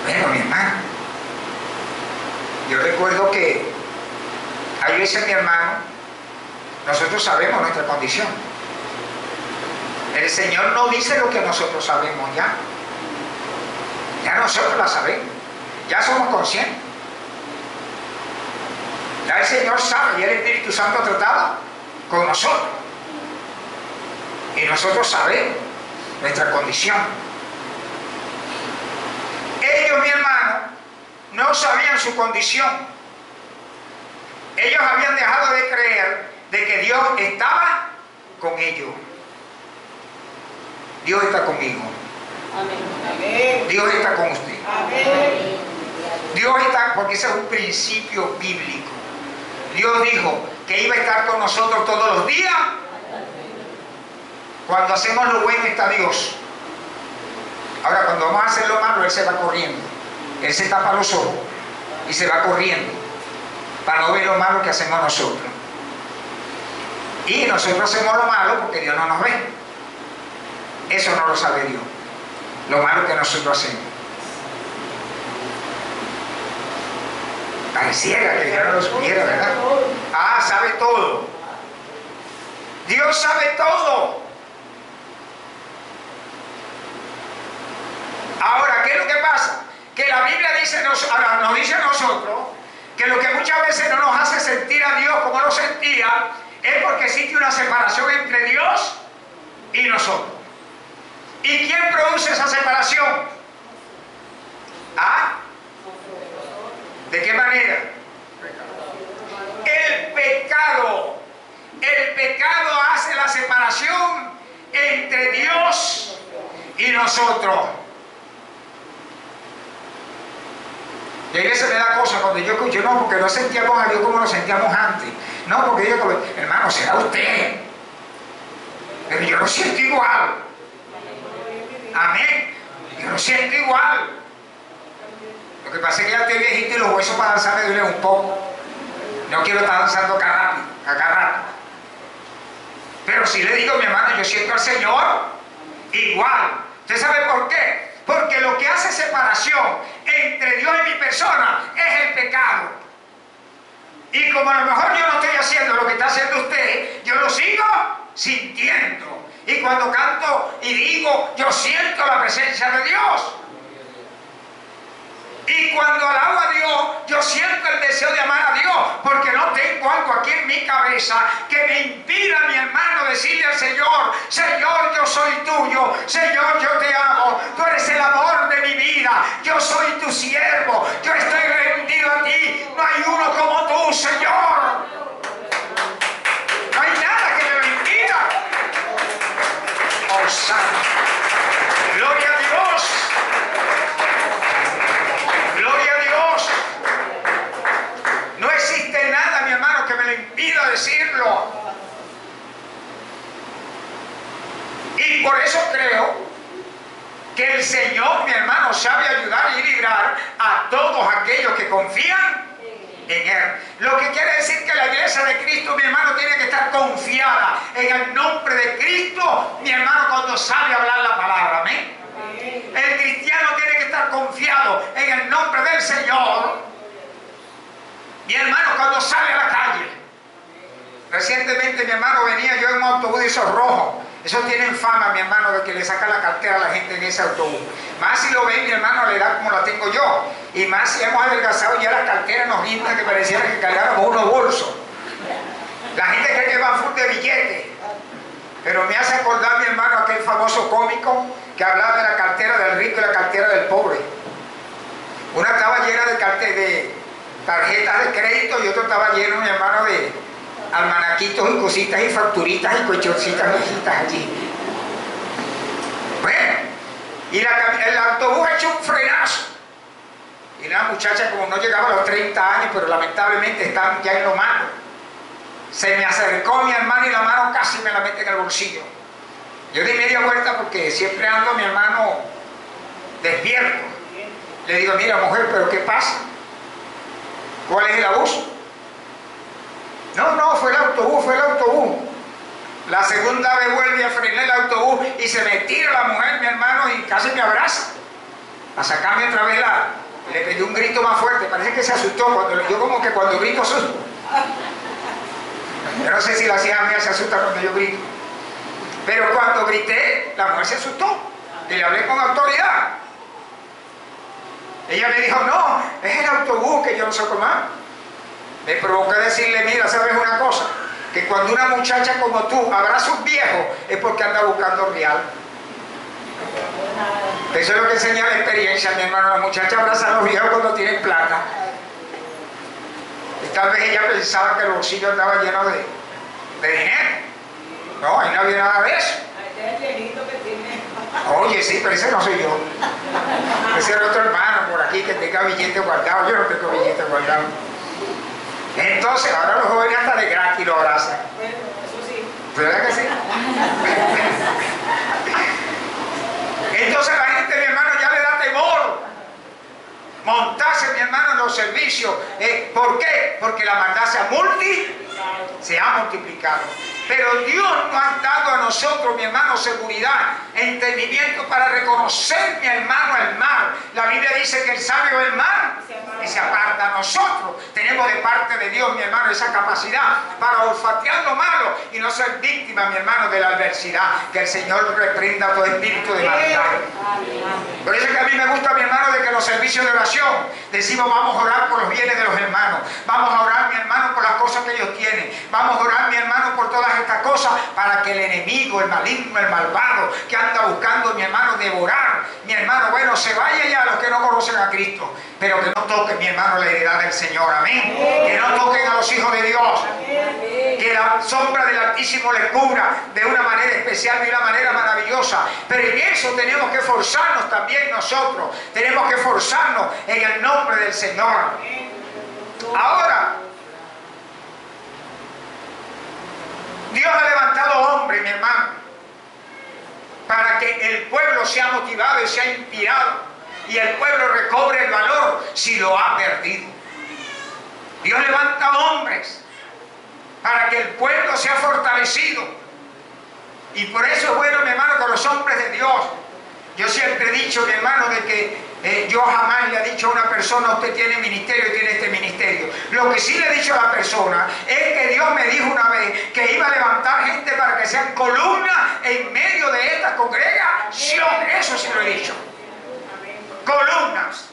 Bueno, mi hermano, yo recuerdo que ahí dice mi hermano, nosotros sabemos nuestra condición. El Señor no dice lo que nosotros sabemos ya. Ya nosotros la sabemos. Ya somos conscientes. Ya el Señor sabe, ya el Espíritu Santo trataba con nosotros. Y nosotros sabemos nuestra condición. ellos, mi hermano, no sabían su condición. Ellos habían dejado de creer de que Dios estaba con ellos. Dios está conmigo. Amén. Dios está con usted. Amén. Dios está, porque ese es un principio bíblico. Dios dijo que iba a estar con nosotros todos los días. Cuando hacemos lo bueno está Dios. Ahora, cuando vamos a hacer lo malo, Él se va corriendo. Él se tapa los ojos y se va corriendo para no ver lo malo que hacemos nosotros. Y nosotros hacemos lo malo porque Dios no nos ve. Eso no lo sabe Dios, lo malo que nosotros hacemos. Pareciera que Dios no lo supiera, ¿verdad? Ah, sabe todo. Dios sabe todo. Ahora, ¿qué es lo que pasa? Que la Biblia dice, nos, ahora, nos dice a nosotros que lo que muchas veces no nos hace sentir a Dios como lo sentía es porque existe una separación entre Dios y nosotros. ¿Y quién produce esa separación? ¿Ah? ¿De qué manera? El pecado. El pecado hace la separación entre Dios y nosotros. Y ahí se me da cosa cuando yo escucho, no, porque no sentíamos a Dios como lo sentíamos antes. No, porque yo, hermano, será usted. Pero yo lo siento igual. Amén. Yo lo siento igual. Lo que pasa es que ya estoy viejito y los huesos para danzar me duelen un poco. No quiero estar danzando acá rápido, acá rápido. Pero si le digo, mi hermano, yo siento al Señor igual. ¿Usted sabe por qué? Porque lo que hace separación entre Dios y mi persona es el pecado. Y como a lo mejor yo no estoy haciendo lo que está haciendo usted, yo lo sigo sintiendo. Y cuando canto y digo, yo siento la presencia de Dios. Y cuando alabo a Dios, yo siento el deseo de amar a Dios, porque no tengo algo aquí en mi cabeza que me impida, mi hermano, decirle al Señor, Señor, yo soy tuyo, Señor, yo te amo, tú eres el amor de mi vida, yo soy tu siervo, yo estoy rendido a ti, no hay uno como tú, Señor. No hay nada que me lo impida. Oh, santo. Gloria a Dios. Gloria a Dios. No existe nada, mi hermano, que me lo impida decirlo. Y por eso creo que el Señor, mi hermano, sabe ayudar y librar a todos aquellos que confían en Él. Lo que quiere decir que la iglesia de Cristo, mi hermano, tiene que estar confiada en el nombre de Cristo, mi hermano, cuando sabe hablar la palabra. Amén. El cristiano tiene que estar confiado en el nombre del Señor. Mi hermano, cuando sale a la calle. Recientemente, mi hermano, venía yo en un autobús de esos rojos. Esos tienen fama, mi hermano, de que le saca la cartera a la gente en ese autobús. Más si lo ven, mi hermano, le da como la tengo yo. Y más si hemos adelgazado ya las carteras, nos rindan que pareciera que cargáramos unos bolsos. La gente cree que van full de billetes. Pero me hace acordar, mi hermano, aquel famoso cómico que hablaba de la cartera del rico y la cartera del pobre. Una estaba llena de, carte, de tarjetas de crédito y otra estaba llena, mi hermano, de almanaquitos y cositas y facturitas y colchoncitas viejitas allí. Bueno, y la, el autobús echó un frenazo. Y la muchacha, como no llegaba a los treinta años, pero lamentablemente están ya en lo malo, se me acercó mi hermano y la mano casi me la mete en el bolsillo. Yo di media vuelta porque siempre ando mi hermano despierto. Le digo, mira mujer, pero ¿qué pasa? ¿Cuál es el abuso? No, no, fue el autobús, fue el autobús. La segunda vez vuelve a frenar el autobús y se me tira la mujer, mi hermano, y casi me abraza. A sacarme otra vez la... Le pedí un grito más fuerte, parece que se asustó. Cuando, yo como que cuando grito asusto. Yo no sé si la hija mía se asusta cuando yo grito. Pero cuando grité, la mujer se asustó y le hablé con autoridad. Ella me dijo, no, es el autobús que yo no sé más. Me provoqué decirle, mira, ¿sabes una cosa? Que cuando una muchacha como tú abraza a un viejo, es porque anda buscando real. Eso es lo que enseña la experiencia, mi hermano. Las muchachas abrazan a los viejos cuando tienen plata. Y tal vez ella pensaba que el bolsillo estaba lleno de, de dinero. No, ahí no había nada de eso. Oye, sí, pero ese no soy yo. Ese era otro hermano por aquí que tenga billete guardado. Yo no tengo billete guardado. Entonces, ahora los jóvenes hasta de gratis lo abrazan. Bueno, eso sí. ¿Verdad que sí? Entonces la gente, mi hermano, ya le da temor montarse, mi hermano, en los servicios. ¿Eh? ¿Por qué? Porque la maldad se ha, multi, se ha multiplicado. Pero Dios nos ha dado a nosotros, mi hermano, seguridad, entendimiento para reconocer, mi hermano, el mal. La Biblia dice que el sabio es el mal y se aparta. Nosotros tenemos de parte de Dios, mi hermano, esa capacidad para olfatear lo malo y no ser víctima, mi hermano, de la adversidad. Que el Señor reprenda todo espíritu de maldad. Por eso es que a mí me gusta, mi hermano, de que los servicios de oración decimos: vamos a orar por los bienes de los hermanos, vamos a orar, mi hermano, por las cosas que ellos tienen, vamos a orar, mi hermano, por todas estas cosas, para que el enemigo, el maligno, el malvado, que anda buscando, mi hermano, devorar, mi hermano, bueno, se vaya ya a los que no conocen a Cristo, pero que no toquen, mi hermano, la heredad del Señor, amén. Que no toquen a los hijos de Dios, que la sombra del Altísimo les cubra de una manera especial, de una manera maravillosa. Pero en eso tenemos que forzarnos también nosotros, tenemos que forzarnos en el nombre del Señor. Ahora, Dios ha levantado hombres, mi hermano, para que el pueblo sea motivado y sea inspirado, y el pueblo recobre el valor si lo ha perdido. Dios levanta hombres para que el pueblo sea fortalecido. Y por eso es bueno, mi hermano, que los hombres de Dios... Yo siempre he dicho, mi hermano, de que eh, yo jamás le he dicho a una persona: usted tiene ministerio y tiene este ministerio. Lo que sí le he dicho a la persona es que Dios me dijo una vez que iba a levantar gente para que sean columnas en medio de esta congregación. Eso sí lo he dicho. Columnas.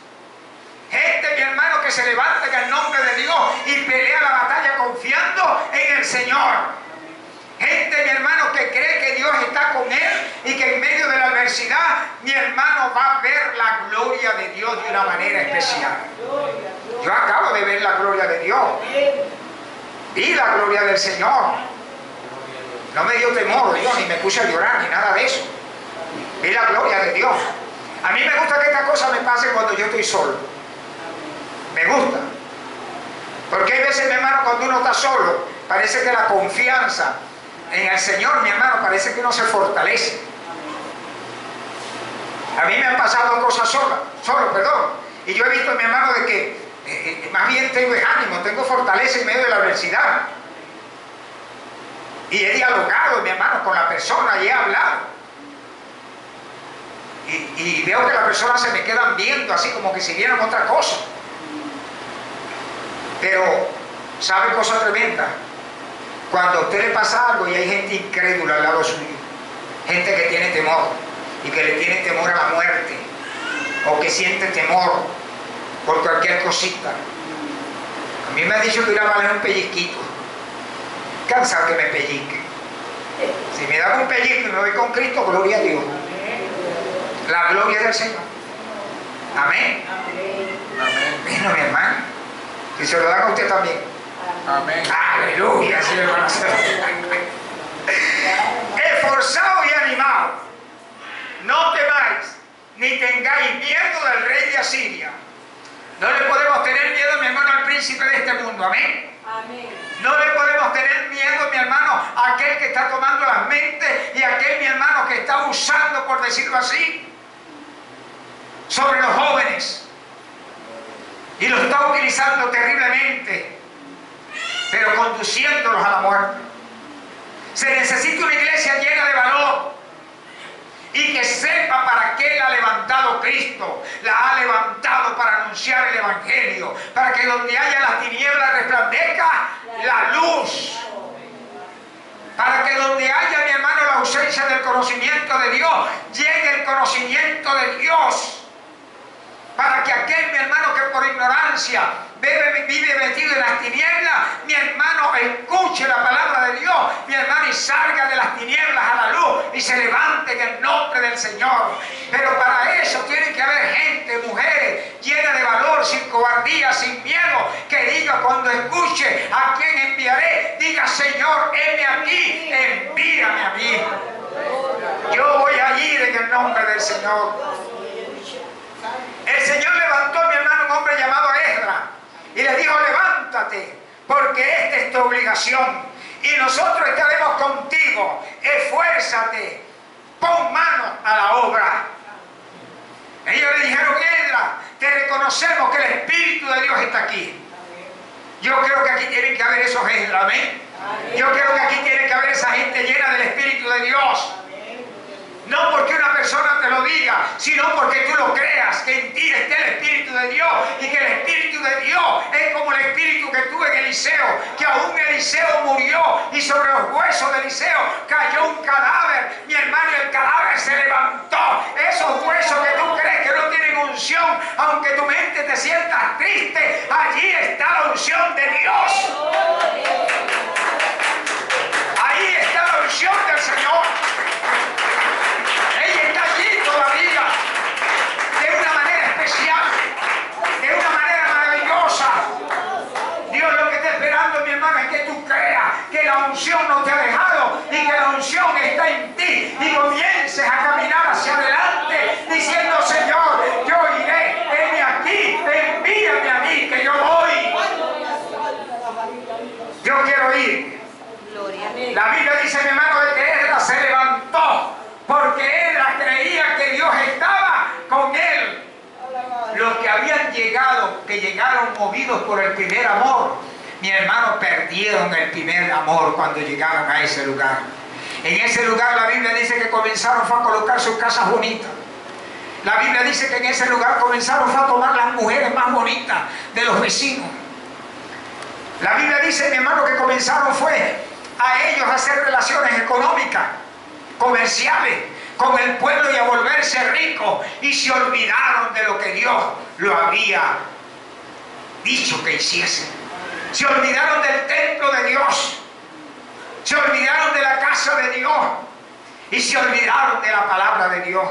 Gente, mi hermano, que se levanta en el nombre de Dios y pelea la batalla confiando en el Señor. Gente, mi hermano, que cree que Dios está con él y que en medio de la adversidad, mi hermano, va a ver la gloria de Dios de una manera especial. Yo acabo de ver la gloria de Dios. Vi la gloria del Señor. No me dio temor, Dios, ni me puse a llorar, ni nada de eso. Vi la gloria de Dios. A mí me gusta que estas cosas me pasen cuando yo estoy solo. Me gusta. Porque hay veces, mi hermano, cuando uno está solo, parece que la confianza en el Señor, mi hermano, parece que uno se fortalece. A mí me han pasado cosas solas, solo, perdón. Y yo he visto, mi hermano, de que eh, más bien tengo ánimo, tengo fortaleza en medio de la adversidad. Y he dialogado, mi hermano, con la persona y he hablado. Y, y veo que las personas se me quedan viendo así como que si vieran otra cosa. Pero, ¿sabe cosa tremenda? Cuando a usted le pasa algo y hay gente incrédula al lado suyo, gente que tiene temor y que le tiene temor a la muerte, o que siente temor por cualquier cosita. A mí me ha dicho que iba a valer un pellizquito. Cansado que me pellique. Si me dan un pellizco y me voy con Cristo, gloria a Dios. La gloria del Señor. Amén. Amén. Bueno, mi hermano, que se lo dan a usted también. Amén. Aleluya, Señor. Esforzado y animado, no temáis ni tengáis miedo del rey de Asiria. No le podemos tener miedo, mi hermano, al príncipe de este mundo. Amén. Amén. No le podemos tener miedo, mi hermano, a aquel que está tomando las mentes y a aquel, mi hermano, que está abusando, por decirlo así, sobre los jóvenes y los está utilizando terriblemente, pero conduciéndolos a la muerte. Se necesita una iglesia llena de valor y que sepa para qué la ha levantado Cristo. La ha levantado para anunciar el Evangelio, para que donde haya las tinieblas resplandezca la luz, para que donde haya, mi hermano, la ausencia del conocimiento de Dios, llegue el conocimiento de Dios, para que aquel, mi hermano, que por ignorancia Bebe, vive metido en las tinieblas, mi hermano, escuche la palabra de Dios, mi hermano, y salga de las tinieblas a la luz y se levanten en el nombre del Señor. Pero para eso tiene que haber gente, mujeres, llenas de valor, sin cobardía, sin miedo, que diga cuando escuche a quién enviaré, diga: Señor, heme aquí, envíame a mí. Yo voy a ir en el nombre del Señor. El Señor levantó a mi hermano, un hombre llamado Esdras, y le dijo: levántate, porque esta es tu obligación, y nosotros estaremos contigo. Esfuérzate, pon mano a la obra. Ellos le dijeron: Esdras, te reconocemos que el Espíritu de Dios está aquí. Yo creo que aquí tienen que haber esos Esdras, amén. Yo creo que aquí tiene que haber esa gente llena del Espíritu de Dios. No porque una persona te lo diga, sino porque tú lo creas, que en ti esté el Espíritu de Dios, y que el Espíritu de Dios es como el Espíritu que tuvo en Eliseo, que aún Eliseo murió y sobre los huesos de Eliseo cayó un cadáver, mi hermano, y el cadáver se levantó. Esos huesos que tú crees que no tienen unción, aunque tu mente te sientas triste, allí está la unción de Dios. Ahí está la unción del Señor. La unción no te ha dejado, y que la unción está en ti, y comiences a caminar hacia adelante diciendo: Señor, yo iré, venme aquí, envíame a mí, que yo voy, yo quiero ir. La Biblia dice, mi hermano, de que Esdras se levantó porque Esdras creía que Dios estaba con él. Los que habían llegado, que llegaron movidos por el primer amor, mi hermano, perdieron el primer amor cuando llegaron a ese lugar. En ese lugar la Biblia dice que comenzaron fue a colocar sus casas bonitas. La Biblia dice que en ese lugar comenzaron fue a tomar las mujeres más bonitas de los vecinos. La Biblia dice, mi hermano, que comenzaron fue a ellos a hacer relaciones económicas, comerciales, con el pueblo, y a volverse ricos, y se olvidaron de lo que Dios lo había dicho que hiciesen. Se olvidaron del templo de Dios, se olvidaron de la casa de Dios, y se olvidaron de la palabra de Dios.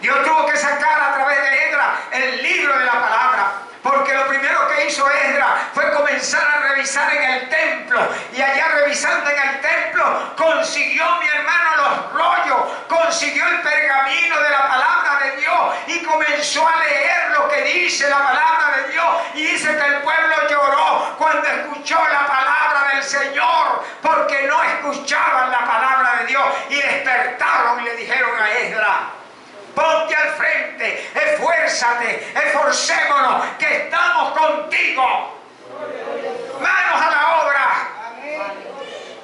Dios tuvo que sacar a través de Esdras el libro de la palabra, porque lo primero que hizo Esdras fue comenzar a revisar en el templo, y allá revisando en el templo consiguió, mi hermano, los rollos, consiguió el pergamino de la palabra de Dios, y comenzó a leer lo que dice la palabra de Dios, y dice que el pueblo lloró cuando escuchó la palabra del Señor, porque no escuchaban la palabra de Dios, y despertaron y le dijeron a Esdras: ponte al frente, esfuérzate, esforcémonos, que estamos contigo. Manos a la obra.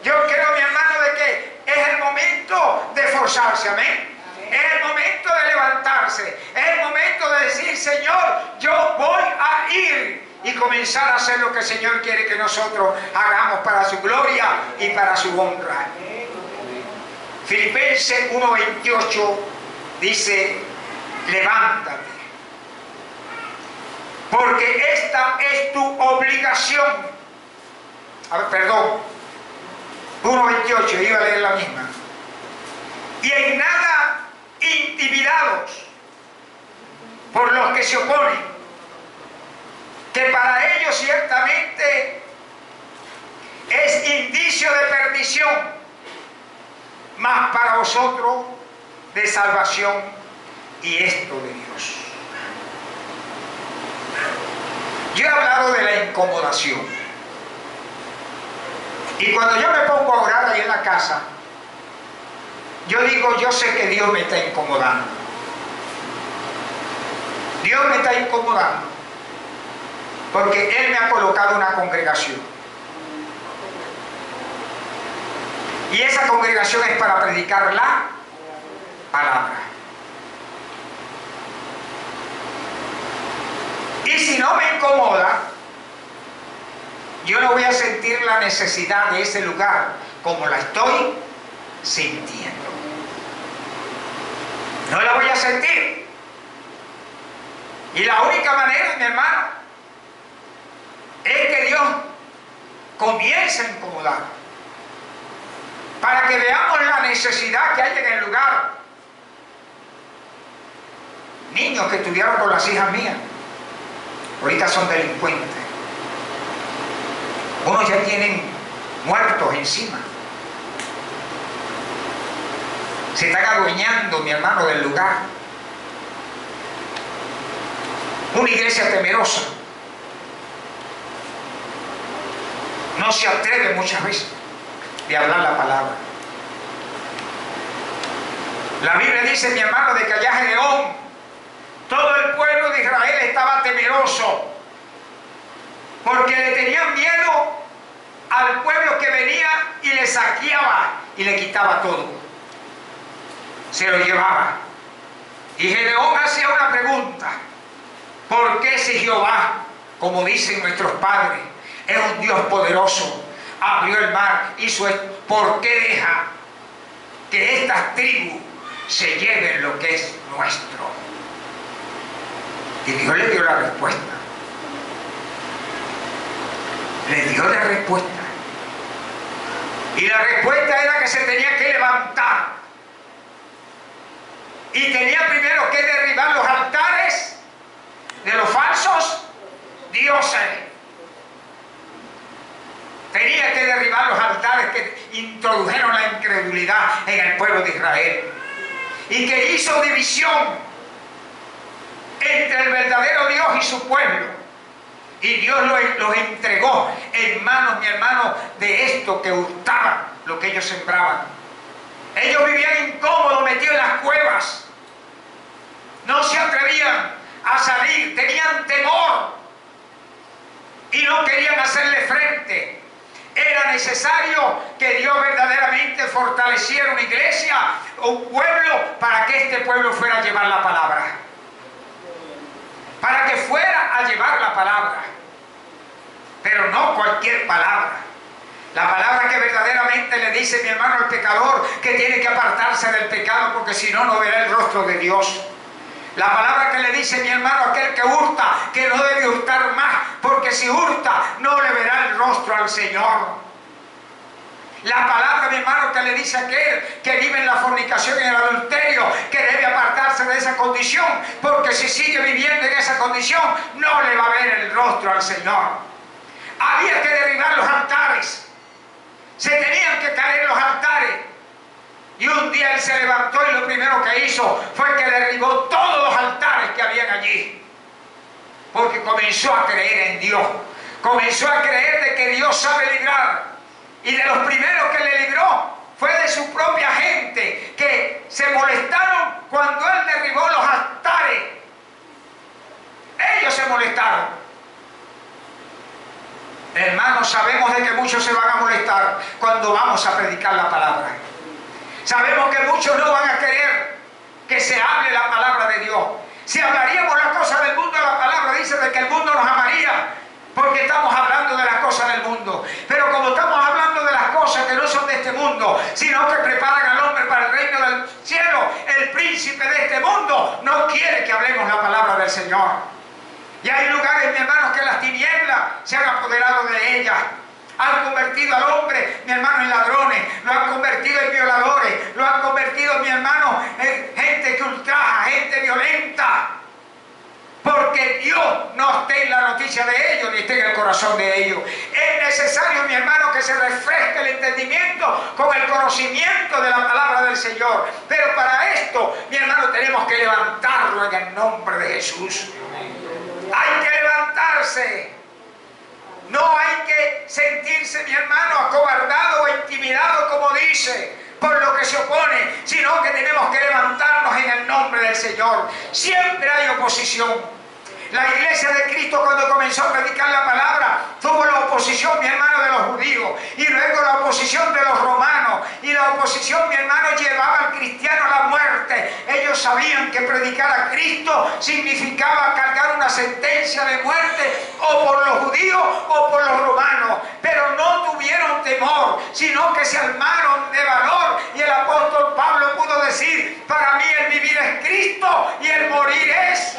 Yo creo, mi hermano, de que es el momento de esforzarse, amén. Es el momento de levantarse, es el momento de decir: Señor, yo voy a ir, y comenzar a hacer lo que el Señor quiere que nosotros hagamos para su gloria y para su honra. Filipenses uno veintiocho dice: levántate, porque esta es tu obligación. A ver, perdón, uno veintiocho, iba a leer la misma. Y en nada intimidados por los que se oponen, que para ellos ciertamente es indicio de perdición, mas para vosotros de salvación, y esto de Dios. Yo he hablado de la incomodación, y cuando yo me pongo a orar ahí en la casa, yo digo: yo sé que Dios me está incomodando. Dios me está incomodando porque Él me ha colocado una congregación, y esa congregación es para predicar la palabra. Y si no me incomoda, yo no voy a sentir la necesidad de ese lugar como la estoy sintiendo. No la voy a sentir. Y la única manera, mi hermano, es que Dios comience a incomodar, para que veamos la necesidad necesidad que hay en el lugar. Niños que estudiaron con las hijas mías, ahorita son delincuentes. Unos ya tienen muertos encima. Se están adueñando, mi hermano, del lugar. Una iglesia temerosa no se atreve muchas veces de hablar la palabra. La Biblia dice, mi hermano, de que allá Gedeón, todo el pueblo de Israel estaba temeroso, porque le tenían miedo al pueblo que venía y le saqueaba y le quitaba todo, se lo llevaba. Y Gedeón hacía una pregunta: ¿por qué si Jehová, como dicen nuestros padres, es un Dios poderoso, abrió el mar, hizo esto, por qué deja que estas tribus se lleven lo que es nuestro? Y Dios le dio la respuesta. Le dio la respuesta. Y la respuesta era que se tenía que levantar. Y tenía primero que derribar los altares de los falsos dioses. Tenía que derribar los altares que introdujeron la incredulidad en el pueblo de Israel y que hizo división entre el verdadero Dios y su pueblo. Y Dios los, los entregó en manos, mi hermano, de esto que hurtaba lo que ellos sembraban. Ellos vivían incómodos, metidos en las cuevas. No se atrevían a salir, tenían temor y no querían hacerle frente. Era necesario que Dios verdaderamente fortaleciera una iglesia o un pueblo para que este pueblo fuera a llevar la palabra. Para que fuera a llevar la palabra, pero no cualquier palabra. La palabra que verdaderamente le dice, mi hermano, al pecador que tiene que apartarse del pecado, porque si no, no verá el rostro de Dios. La palabra que le dice, mi hermano, aquel que hurta, que no debe hurtar más, porque si hurta, no le verá el rostro al Señor. La palabra, mi hermano, que le dice a aquel que vive en la fornicación y en el adulterio, que debe apartarse de esa condición, porque si sigue viviendo en esa condición, no le va a ver el rostro al Señor. Había que derribar los altares. Se tenían que caer los altares. Y un día él se levantó y lo primero que hizo fue que derribó todos los altares que habían allí, porque comenzó a creer en Dios. Comenzó a creer de que Dios sabe librar. Y de los primeros que le libró fue de su propia gente, que se molestaron cuando él derribó los altares. Ellos se molestaron. Hermanos, sabemos de que muchos se van a molestar cuando vamos a predicar la palabra. Sabemos que muchos no van a querer que se hable la palabra de Dios. Si hablaríamos las cosas del mundo, la palabra dice de que el mundo nos amaría, porque estamos hablando de las cosas del mundo. Pero como estamos hablando de las cosas que no son de este mundo, sino que preparan al hombre para el reino del cielo, el príncipe de este mundo no quiere que hablemos la palabra del Señor. Y hay lugares, mi hermano, que las tinieblas se han apoderado de ellas. Han convertido al hombre, mi hermano, en ladrones, lo han convertido en violadores, lo han convertido, mi hermano, en gente que ultraja, gente violenta. Porque Dios no esté en la noticia de ellos, ni esté en el corazón de ellos. Es necesario, mi hermano, que se refresque el entendimiento con el conocimiento de la palabra del Señor. Pero para esto, mi hermano, tenemos que levantarlo en el nombre de Jesús. Hay que levantarse. No hay que sentirse, mi hermano, acobardado o intimidado, como dice, por lo que se opone, sino que tenemos que levantarnos en el nombre del Señor. Siempre hay oposición. La iglesia de Cristo, cuando comenzó a predicar la palabra, tuvo la oposición, mi hermano, de los judíos, y luego la oposición de los romanos, y la oposición, mi hermano, llevaba al cristiano a la muerte. Ellos sabían que predicar a Cristo significaba cargar una sentencia de muerte, o por los judíos o por los romanos, pero no tuvieron temor, sino que se armaron de valor, y el apóstol Pablo pudo decir: para mí el vivir es Cristo y el morir es...